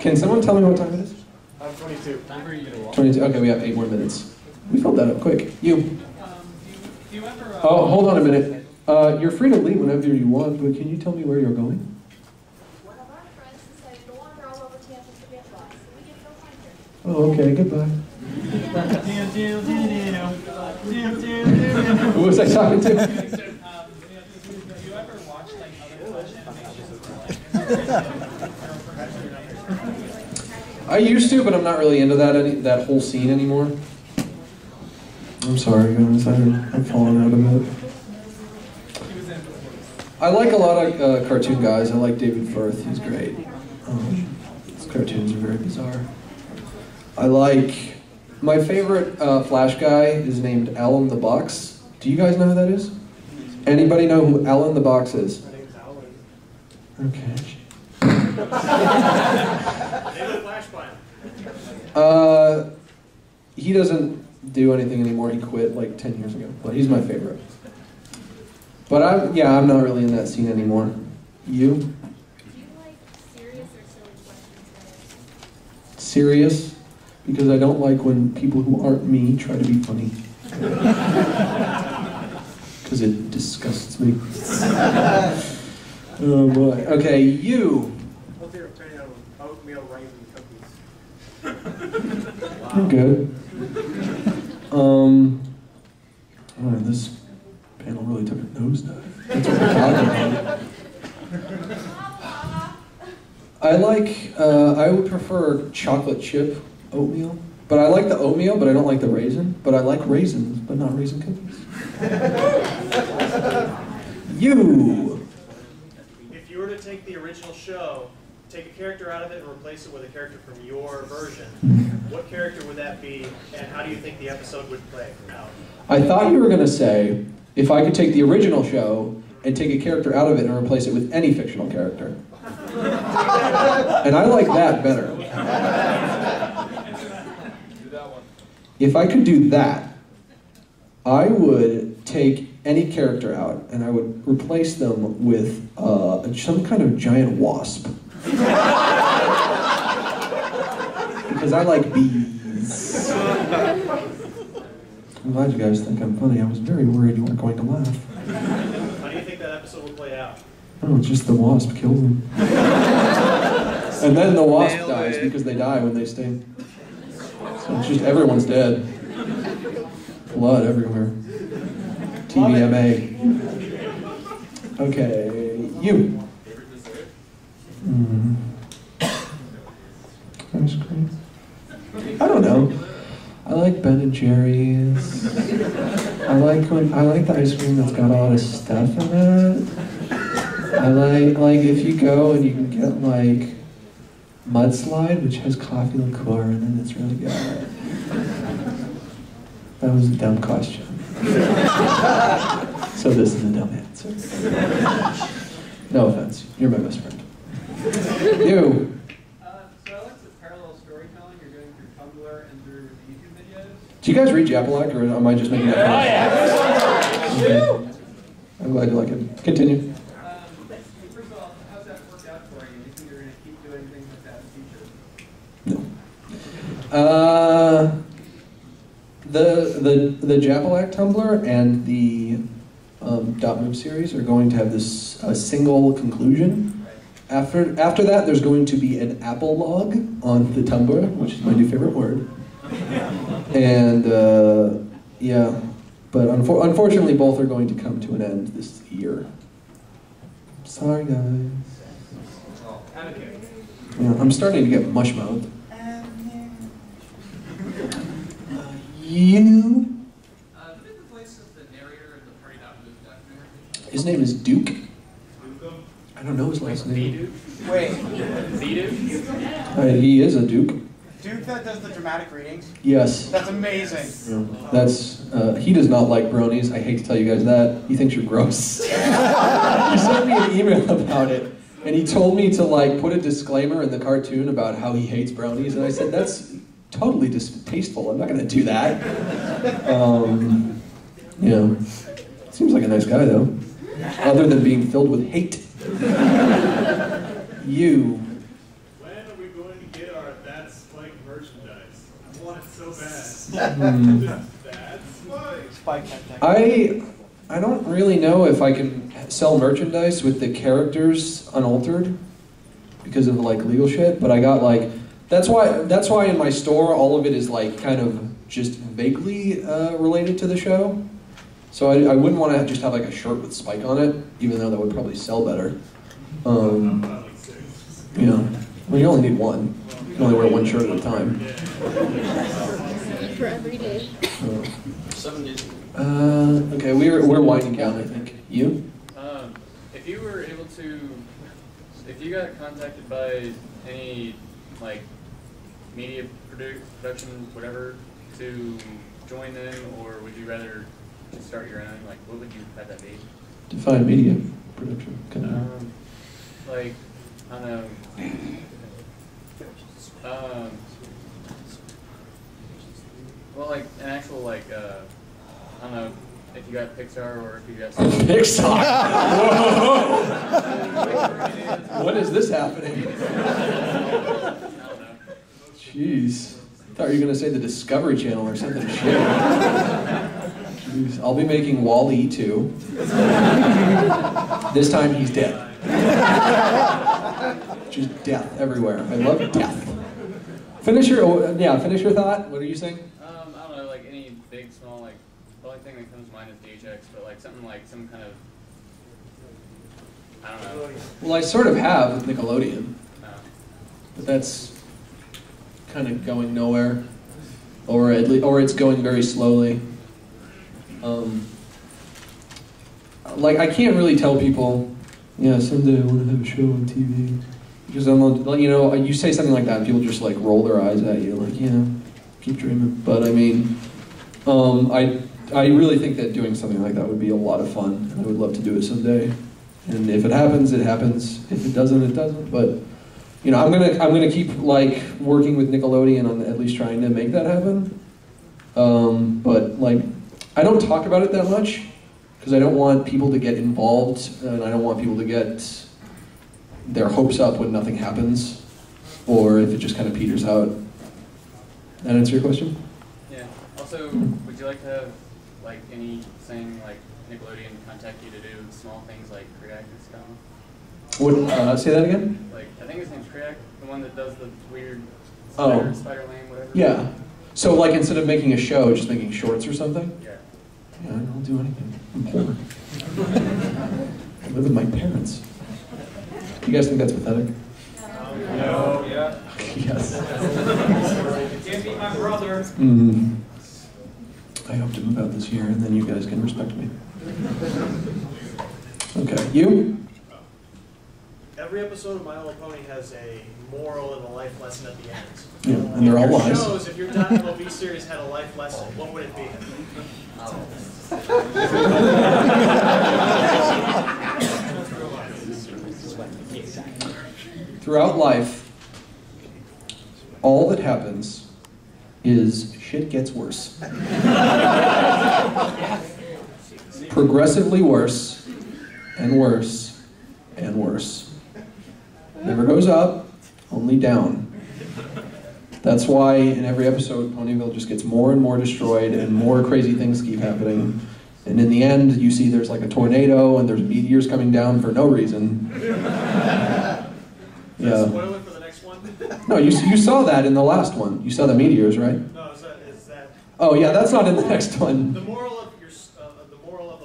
Can someone tell me what time it is? 22. 22, okay, we have 8 more minutes. We filled that up quick. You? Do you ever, oh, hold on a minute. You're free to leave whenever you want, but can you tell me where you're going? One of our friends decided to wander all over Tampa to get lost, so we get no finder. Oh, okay, goodbye. Who was I talking to? Do you ever watch like other animations? I used to, but I'm not really into that whole scene anymore. I'm sorry, guys. I'm falling out of it. I like a lot of cartoon guys. I like David Firth. He's great. His cartoons are very bizarre. I like. My favorite Flash guy is named Alan the Box. Do you guys know who that is? Anybody know who Alan the Box is? My name's Alan. Okay. Name a Flash plan. He doesn't do anything anymore. He quit like 10 years ago, but he's my favorite. But I'm not really in that scene anymore. You? Do you like serious or silly questions? Serious, because I don't like when people who aren't me try to be funny. Because it disgusts me. Oh boy. Okay, you. What's your opinion of oatmeal raisin cookies? Wow. I'm good. All right, this panel really took a nosedive. That's what we're talking about. I like. I would prefer chocolate chip oatmeal, but I like the oatmeal, but I don't like the raisin. But I like raisins, but not raisin cookies. You. If you were to take the original show, take a character out of it and replace it with a character from your version, what character would that be, and how do you think the episode would play out? I thought you were going to say, if I could take the original show and take a character out of it and replace it with any fictional character. And I like that better. Do that one. If I could do that, I would take any character out and I would replace them with some kind of giant wasp. Because I like bees. I'm glad you guys think I'm funny. I was very worried you weren't going to laugh. How do you think that episode will play out? Oh, just the wasp kills them. And then the wasp dies because they die when they sting. So it's just everyone's dead. Blood everywhere. TVMA. Okay, you. Ice cream? I don't know. I like Ben and Jerry's. I like the ice cream that's got a lot of stuff in it. I like if you go and you can get like Mudslide, which has coffee liqueur and it's really good. That was a dumb question. So this is a dumb answer. No offense. You're my best friend. You. So I like the parallel storytelling you're doing through Tumblr and through YouTube videos. Do you guys read Jabalak, or am I just making that up? Oh yeah. Okay. I'm glad you like it. Continue. First of all, how's that worked out for you? Do you think you're going to keep doing things like that in the future? No. The Jabalak Tumblr and the .mov series are going to have this single conclusion. After that, there's going to be an Apple log on the Tumblr, which is my new favorite word. And, yeah, but unfortunately, both are going to come to an end this year. Sorry, guys. Yeah, I'm starting to get mush-mouthed. You? The bit that places the narrator of the Pony.mov documentary. His name is Duke. I don't know his last name. Wait. The Duke? He is a Duke. Duke that does the dramatic readings? Yes. That's amazing. Yeah. That's, he does not like bronies. I hate to tell you guys that. He thinks you're gross. He sent me an email about it, and he told me to like put a disclaimer in the cartoon about how he hates bronies, and I said, that's totally distasteful. I'm not going to do that. Yeah. Seems like a nice guy, though. Other than being filled with hate. You. When are we going to get our That's Spike merchandise? I want it so bad. That's Spike. I don't really know if I can sell merchandise with the characters unaltered because of like legal shit, but I got like that's why in my store all of it is like kind of just vaguely related to the show. So I wouldn't want to just have like a shirt with Spike on it, even though that would probably sell better. You know, well, you only need one. You can only wear one shirt at a time. For every day. 7 days. Okay, we're winding down, I think. You? If you were able to, if you got contacted by any like media production, whatever, to join them, or would you rather? To start your own, like, what would you have that be? Define media production. Like, I don't know. Well, like an actual like I don't know if you got Pixar or if you got Pixar. Whoa! What is this happening? Jeez. I thought you were gonna say the Discovery Channel or something. Jeez. I'll be making Wall-E 2. This time he's dead. Just death everywhere. I love death. Finish your thought. What are you saying? I don't know, like any big, small, like the only thing that comes to mind is DHX, but like something like some kind of, I don't know. Well, I sort of have with Nickelodeon, but that's kind of going nowhere, or at least, or it's going very slowly. Like I can't really tell people, yeah, someday I want to have a show on TV. Because you know, you say something like that, and people just like roll their eyes at you, like, yeah, keep dreaming. But I mean, I really think that doing something like that would be a lot of fun, and I would love to do it someday. And if it happens, it happens. If it doesn't, it doesn't. But you know, I'm gonna keep like working with Nickelodeon on at least trying to make that happen. But like, I don't talk about it that much because I don't want people to get involved, and I don't want people to get their hopes up when nothing happens, or if it just kind of peters out. That answer your question? Yeah. Also, would you like to have like anything like Nickelodeon contact you to do small things like Kriak and stuff? Would say that again? Like I think his name's Kriak, the one that does the weird spider lane, whatever. Yeah. So like instead of making a show, just making shorts or something. Yeah. Yeah, I'll do anything. I'm poor. I live with my parents. You guys think that's pathetic? No. Yeah. Yes. You can't be my brother. I hope to move out this year, and then you guys can respect me. Okay. You? Every episode of My Little Pony has a moral and a life lesson at the end. Yeah, and they're all lies. If your .mov series had a life lesson, what would it be? Throughout life, all that happens is shit gets worse. Progressively worse, and worse, and worse. Never goes up, only down. That's why in every episode, Ponyville just gets more and more destroyed, and more crazy things keep happening. And in the end, you see there's like a tornado, and there's meteors coming down for no reason. Yeah. Spoil it for the next one? No, you saw that in the last one. You saw the meteors, right? No, is that? Oh yeah, that's not in the next one. The moral of the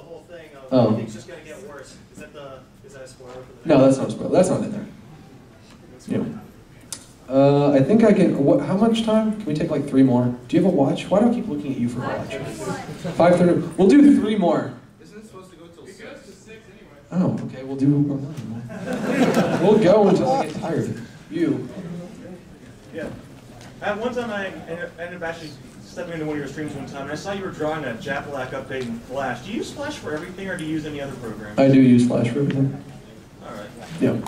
whole thing of everything's just gonna get worse. Is that a spoiler for the next? No, that's not a spoiler. That's not in there. Yeah. I think I can. How much time? Can we take like 3 more? Do you have a watch? Why do I keep looking at you for a watch? 5:30. We'll do 3 more. Isn't it supposed to go till 6? It goes to 6 anyway. Oh, okay. We'll do. We'll go until I get tired. You. Yeah. At one time I ended up actually stepping into one of your streams one time, and I saw you were drawing a Jabalak update in Flash. Do you use Flash for everything, or do you use any other program? I do use Flash for everything. All right. Yeah.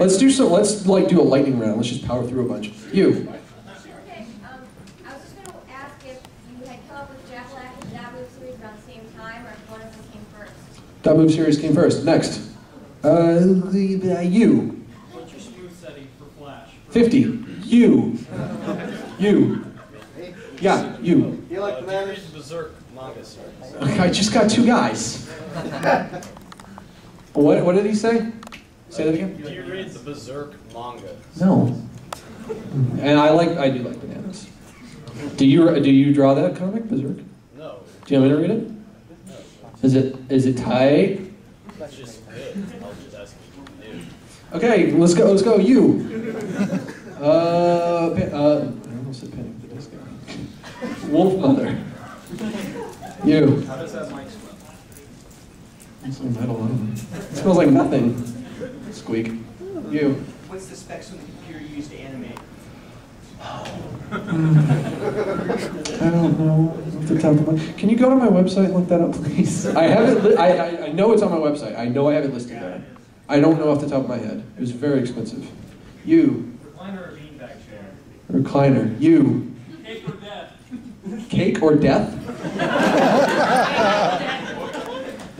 Let's do so. Let's like do a lightning round. Let's just power through a bunch. You. Okay. I was just going to ask if you had come up with Jabalak and that move series around the same time, or if one of them came first. That move series came first. Next. You. What's your smooth setting for Flash? 50. You. You. Yeah, you. You like the manners? Berserk manga series. Okay, I just got 2 guys. What did he say? Say that again? Do you read the Berserk manga? No. And I do like bananas. Do you draw that comic, Berserk? No. Do you want me to read it? No. Is it tight? That's just good. I'll just ask you. Dude. Okay, let's go, you. I almost said Penny, but this guy. Wolf Mother. You. How does that mic smell? It's like metal, I don't know. It smells like nothing. Squeak. You. What's the specs on the computer you use to animate? I don't know. Can you go to my website and look that up, please? I have it. I know it's on my website. I know I have it listed there. I don't know off the top of my head. It was very expensive. You. Recliner or leanback chair? Recliner. You. Paper death. Cake or death?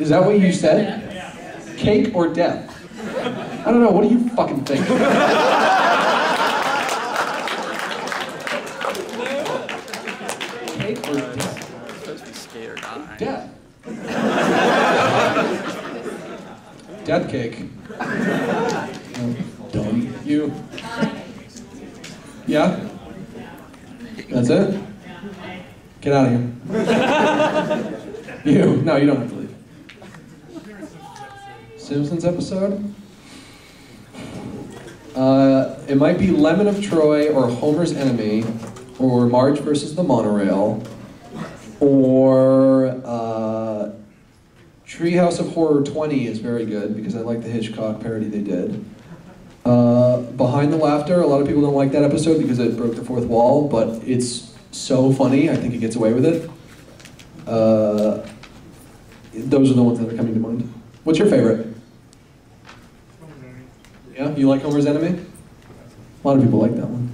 Is that what you said? Cake or death? I don't know, what do you fucking think? Cake or death? It's supposed to be skate or die. Death. Death cake. Dumb. You. Yeah? That's it? Get out of here. You. No, you don't have to leave. Simpsons episode? It might be Lemon of Troy, or Homer's Enemy, or Marge versus the Monorail, or Treehouse of Horror 20 is very good, because I like the Hitchcock parody they did. Behind the Laughter, a lot of people don't like that episode because it broke the fourth wall, but it's so funny, I think it gets away with it. Those are the ones that are coming to mind. What's your favorite? Yeah, you like Homer's Enemy? A lot of people like that one.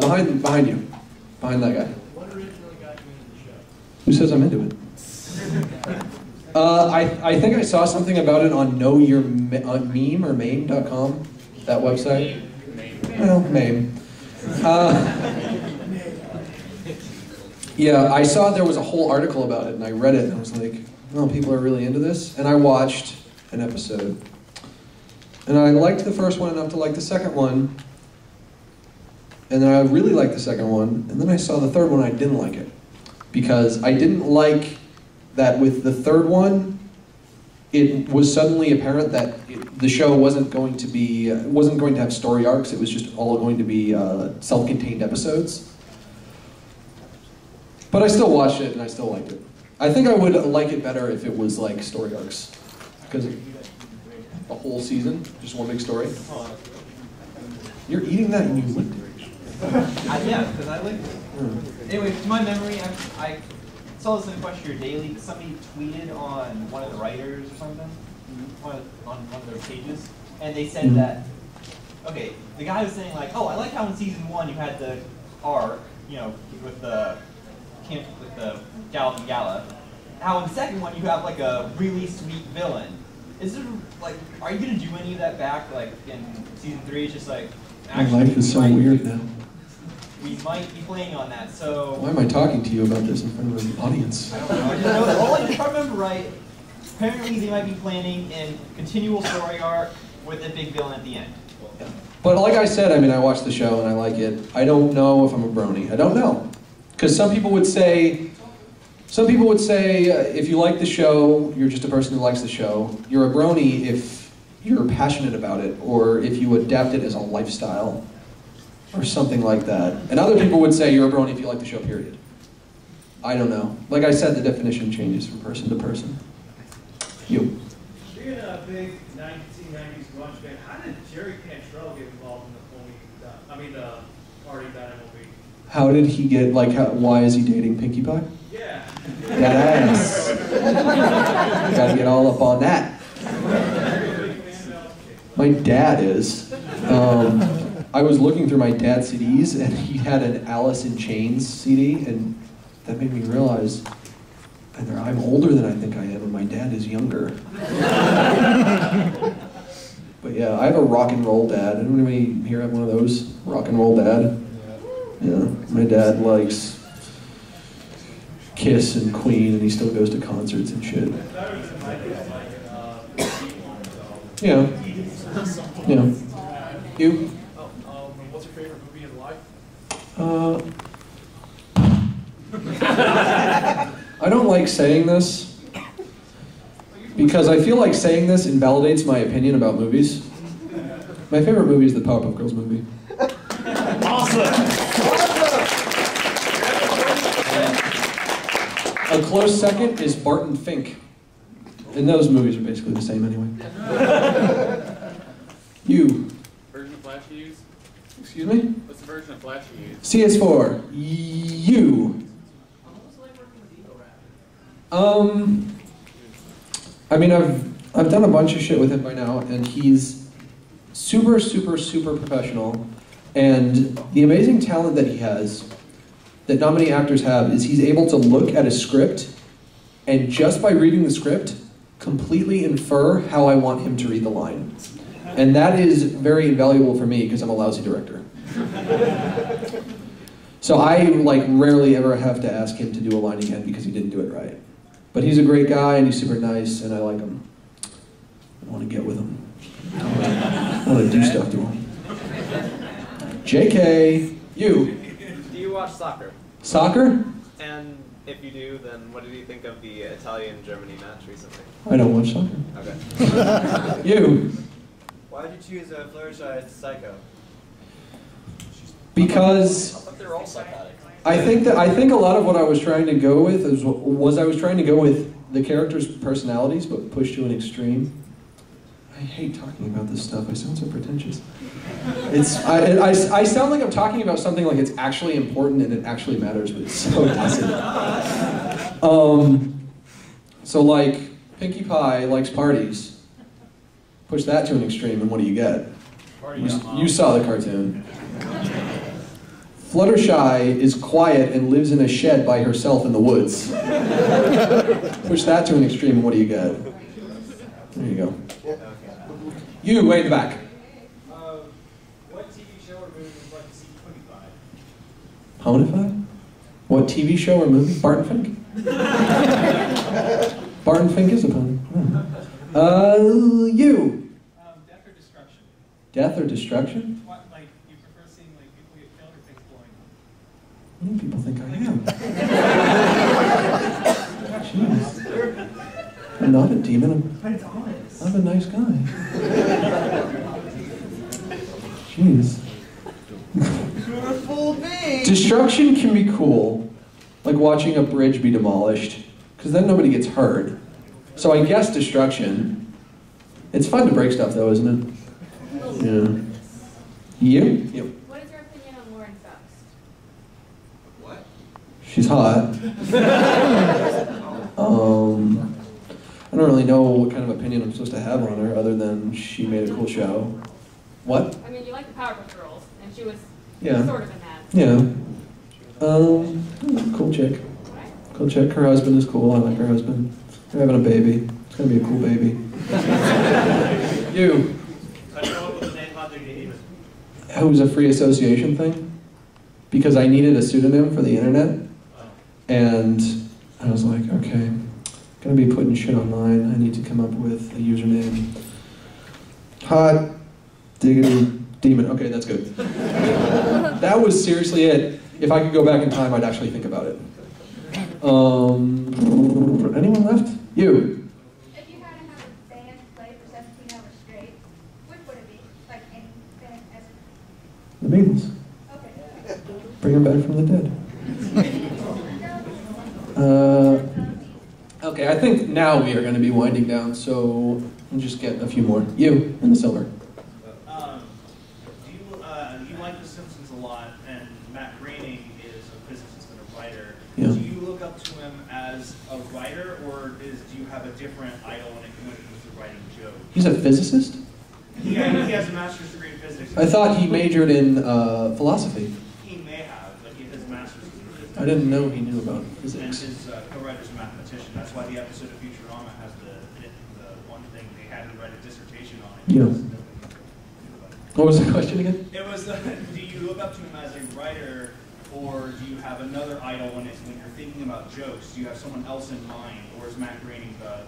Behind you. Behind that guy. What originally got you into the show? Who says I'm into it? I think I saw something about it on Know Your Meme or MAME.com, that website. Well, MAME. Yeah, I saw there was a whole article about it, and I read it, and I was like, oh, people are really into this. And I watched an episode. And I liked the first one enough to like the second one. And then I really liked the second one. And then I saw the third one, I didn't like it. Because I didn't like that with the third one, it was suddenly apparent that the show wasn't going to have story arcs. It was just all going to be self-contained episodes. But I still watched it and I still liked it. I think I would like it better if it was like story arcs. Because the whole season, just one big story. You're eating that and you liked it. Yeah, because I liked it. Mm. Anyway, to my memory, I saw this in Question Your Daily, but somebody tweeted on one of the writers or something, on one of their pages, and they said that, okay, the guy was saying like, oh, I like how in season one you had the arc, you know, with the camp, with the Gallop and Gala, how in the second one you have like a really sweet villain. Is there, like, are you going to do any of that back, like, in season three? It's just like, actually, my life is so weird now. We might be playing on that, so... Why am I talking to you about this in front of an audience? I don't know, I just know that. Well, if I remember right, apparently they might be planning in continual story arc with a big villain at the end. Yeah. But like I said, I mean, I watched the show and I like it. I don't know if I'm a brony. I don't know. Because some people would say... Some people would say, if you like the show, you're just a person who likes the show. You're a brony if you're passionate about it, or if you adapt it as a lifestyle, or something like that. And other people would say you're a brony if you like the show, period. I don't know. Like I said, the definition changes from person to person. You. Being a big 1990s grunge band, how did Jerry Cantrell get involved in the Pony, the Party Dynamo movie? How did he get, like, why is he dating Pinkie Pie? Yeah. That ass. Gotta get all up on that. My dad is. I was looking through my dad's CDs and he had an Alice in Chains CD, and that made me realize either I'm older than I think I am or my dad is younger. But yeah, I have a rock and roll dad. Anybody here have one of those? Rock and roll dad? Yeah, my dad likes Kiss and Queen, and he still goes to concerts and shit. Yeah. Yeah. You? What's your favorite movie in life? I don't like saying this because I feel like saying this invalidates my opinion about movies. My favorite movie is the Powerpuff Girls movie. Awesome! A close second is Barton Fink. And those movies are basically the same anyway. You. Version of Flash you use? Excuse me? What's the version of Flash you use? C is for you. What's it like working with Egoraptor? I mean, I've done a bunch of shit with him by now, and he's super, super, super professional. And the amazing talent that he has that nominee actors have is he's able to look at a script and just by reading the script, completely infer how I want him to read the line. And that is very invaluable for me because I'm a lousy director. So I like rarely ever have to ask him to do a line again because he didn't do it right. But he's a great guy and he's super nice and I like him. I want to get with him. I want to do stuff to him. JK, you. Do you watch soccer? Soccer? And if you do, then what did you think of the Italy-Germany match recently? I don't watch soccer. Okay. You. Why did you choose Fluttershy's Psycho? Because they're all psychotic. I think a lot of what I was trying to go with was the characters' personalities, but pushed to an extreme. I hate talking about this stuff. I sound so pretentious. I sound like I'm talking about something like it's actually important and it actually matters, but it's so doesn't. So like, Pinkie Pie likes parties. Push that to an extreme and what do you get? You saw the cartoon. Fluttershy is quiet and lives in a shed by herself in the woods. Push that to an extreme and what do you get? There you go. You, way in the back. What TV show or movie would you like to see Pwn3? Pwn3? What TV show or movie? Barton Fink? Barton Fink is a pony. You. Death or destruction. Death or destruction? What, like, you prefer seeing like people get killed or things blowing up? How many people think I am? Jeez. I'm not a demon, I'm a nice guy. Jeez. Beautiful thing. Destruction can be cool, like watching a bridge be demolished, because then nobody gets hurt. So I guess destruction. It's fun to break stuff though, isn't it? Yeah. You? Yep. What is your opinion on Lauren Faust? What? She's hot. I don't really know what kind of opinion I'm supposed to have on her, other than she made a cool show. What? I mean, you like the Powerpuff Girls, and she was sort of in that. Yeah. Cool chick. Cool chick. Her husband is cool. I like her husband. They're having a baby. It's gonna be a cool baby. You. It was a free association thing, because I needed a pseudonym for the internet, and I was like, okay. Gonna be putting shit online. I need to come up with a username. Hot diggity demon. Okay, that's good. That was seriously it. If I could go back in time, I'd actually think about it. Anyone left? You. If you had to have a band play for 17 hours straight, what would it be? Like any band as a... The Beatles. Okay. Bring them back from the dead. Okay, I think now we are going to be winding down, so we'll just get a few more. You, in the silver. You like The Simpsons a lot, and Matt Groening is a physicist and a writer. Yeah. Do you look up to him as a writer, or do you have a different idol when it comes to writing jokes? He's a physicist? Yeah, he has a master's degree in physics. I thought he majored in philosophy. He may have, but he has a master's degree in physics. I didn't know he knew about physics. And his co-writer's a mathematician. That's why the episode of Futurama has the one thing they had to write a dissertation on. Yeah. What was the question again? It was, do you look up to him as a writer, or do you have another idol when you're thinking about jokes? Do you have someone else in mind, or is Matt Groening the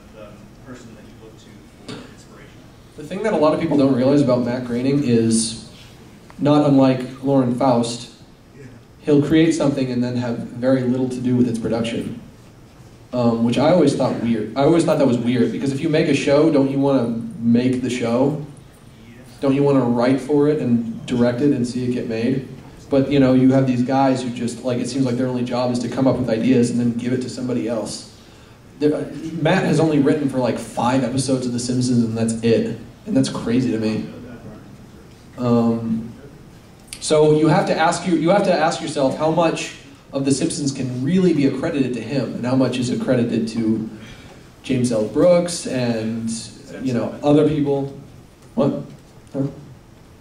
person that you look to for inspiration? The thing that a lot of people don't realize about Matt Groening is, not unlike Lauren Faust, he'll create something and then have very little to do with its production. Which I always thought weird. I always thought that was weird, because if you make a show, don't you want to make the show? Don't you want to write for it and direct it and see it get made? But you know, you have these guys who just, like, it seems like their only job is to come up with ideas and then give it to somebody else. Matt has only written for like 5 episodes of The Simpsons and that's it. And that's crazy to me. So you have to ask yourself how much of The Simpsons can really be accredited to him, and how much is accredited to James L. Brooks and other people. What?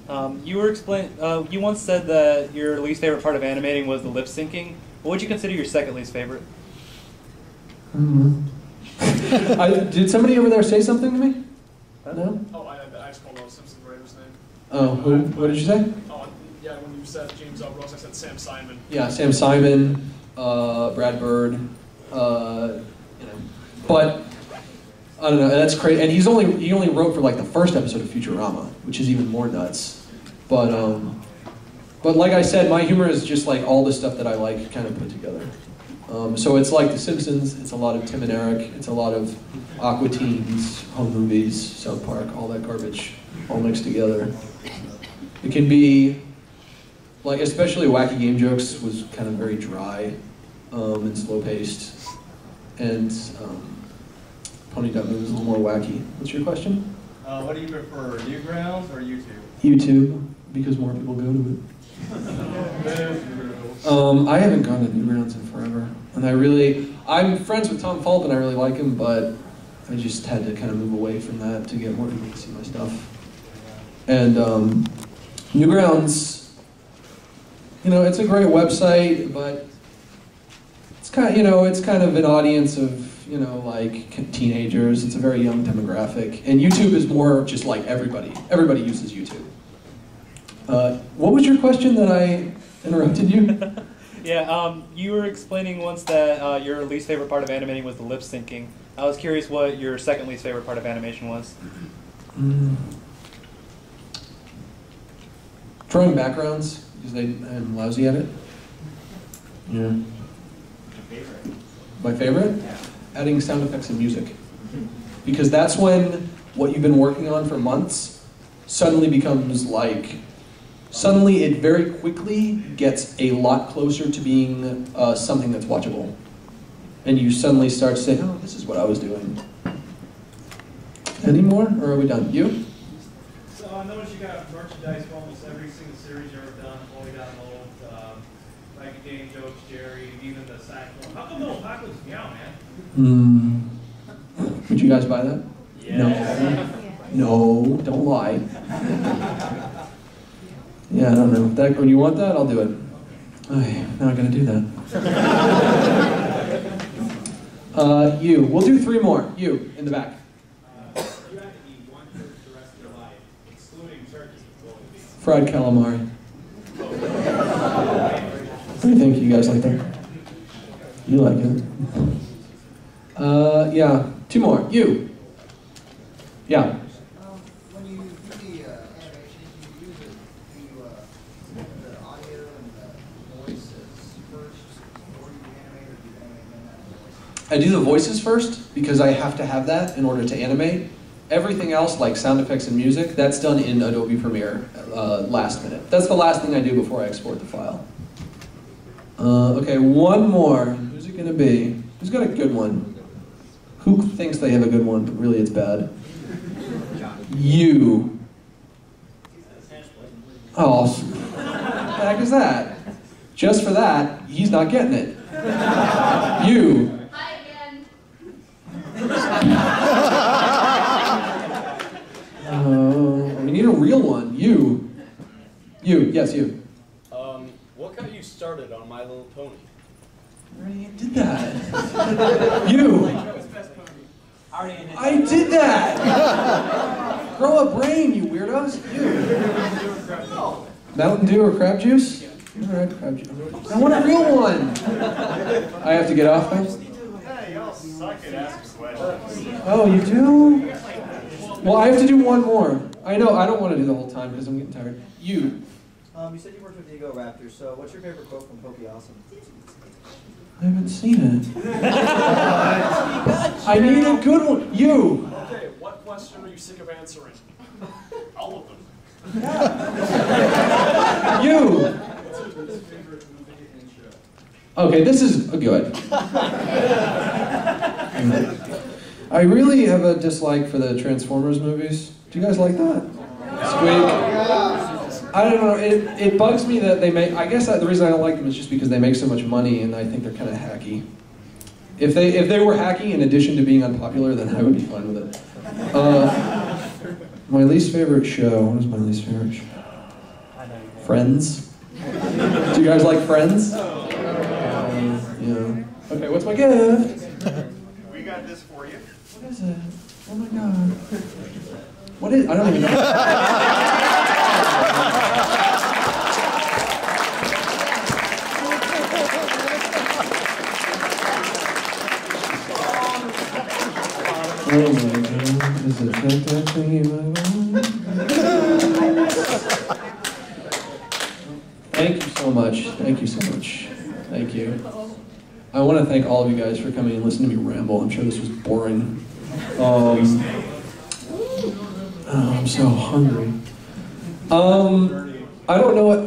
Huh? You once said that your least favorite part of animating was the lip syncing. What would you consider your second least favorite? Did somebody over there say something to me? No? Oh, I just called out Simpson writer's name. Oh, who, what did you say? Oh, yeah, when you said James L. Brooks, I said Sam Simon. Yeah, Sam Simon, Brad Bird, you know. But, I don't know, that's crazy. And he only wrote for like the first episode of Futurama, which is even more nuts. But like I said, my humor is just like all the stuff that I like kind of put together. So it's like The Simpsons, it's a lot of Tim and Eric, it's a lot of Aqua Teens, Home Movies, South Park, all that garbage, all mixed together. It can be, like, especially Wacky Game Jokes was kind of very dry and slow-paced, and Pony.mov was a little more wacky. What's your question? What do you prefer, Newgrounds or YouTube? YouTube, because more people go to it. I haven't gone to Newgrounds in forever, and I'm friends with Tom Fult and I really like him, but I just had to kind of move away from that to get more people to see my stuff. And Newgrounds, you know, it's a great website, but it's kind of, you know, it's kind of an audience of, you know, like teenagers. It's a very young demographic, and YouTube is more just like everybody. Everybody uses YouTube. What was your question that I interrupted you? Yeah, you were explaining once that your least favorite part of animating was the lip syncing. I was curious what your second least favorite part of animation was. Drawing backgrounds, because I'm lousy at it. Yeah. Your favorite? My favorite? Yeah. Adding sound effects and music. Because that's when what you've been working on for months suddenly becomes like... Suddenly, it very quickly gets a lot closer to being something that's watchable. And you suddenly start to say, oh, this is what I was doing. Any more, or are we done? You? So I noticed you got merchandise for almost every single series you've ever done, Pony.mov, like Game Jokes, Jerry, even the Seinfeld. How come no Apocalypse Meow, man? Would you guys buy that? Yeah. No. Yeah. No, don't lie. Yeah, I don't know. That, when you want that, I'll do it. Okay. I'm not going to do that. You. We'll do three more. You, in the back. You had to eat one fish the rest of your life, excluding turkey. Fried calamari. What do you think? You guys like that? You like it. Yeah. Two more. You. Yeah. I do the voices first, because I have to have that in order to animate. Everything else, like sound effects and music, that's done in Adobe Premiere last minute. That's the last thing I do before I export the file. Okay, one more. Who's it gonna be? Who's got a good one? Who thinks they have a good one, but really it's bad? You. Oh, what the heck is that? Just for that, he's not getting it. You. We need a real one. You. You. Yes, you. What got you started on My Little Pony? I already did that. You. I did that. Grow a brain, you weirdos. You. Mountain Dew or crab juice? All right, crab juice. I want a real one. I have to get off my... Oh, you do? Well, I have to do one more. I know, I don't want to do the whole time because I'm getting tired. You. You said you worked with the Egoraptor, so what's your favorite quote from Pokey Awesome? I haven't seen it. I need a good one. You. Okay, what question are you sick of answering? All of them. You. What's your favorite movie and show? Okay, this is good. I really have a dislike for the Transformers movies. Do you guys like that? Squeak. I don't know. It bugs me that they make... I guess the reason I don't like them is just because they make so much money, and I think they're kind of hacky. If they were hacky in addition to being unpopular, then I would be fine with it. My least favorite show. What is my least favorite show? Friends. Do you guys like Friends? Okay, what's my gift? We got this for you. What is it? Oh my god. What is... I don't even know. Oh my god. This is a fantastic thing in my mind. Thank you so much. Thank you so much. Thank you. I want to thank all of you guys for coming and listening to me ramble. I'm sure this was boring. Oh, I'm so hungry. I don't know what...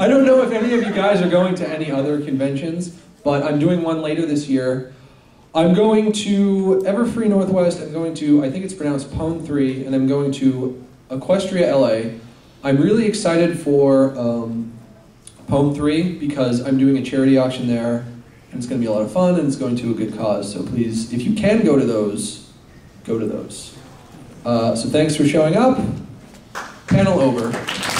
I don't know if any of you guys are going to any other conventions, but I'm doing one later this year. I'm going to Everfree Northwest. I'm going to, I think it's pronounced Pwn3, and I'm going to Equestria, LA. I'm really excited for Pwn3 because I'm doing a charity auction there, and it's going to be a lot of fun, and it's going to a good cause. So please, if you can go to those, go to those. So thanks for showing up. Panel over.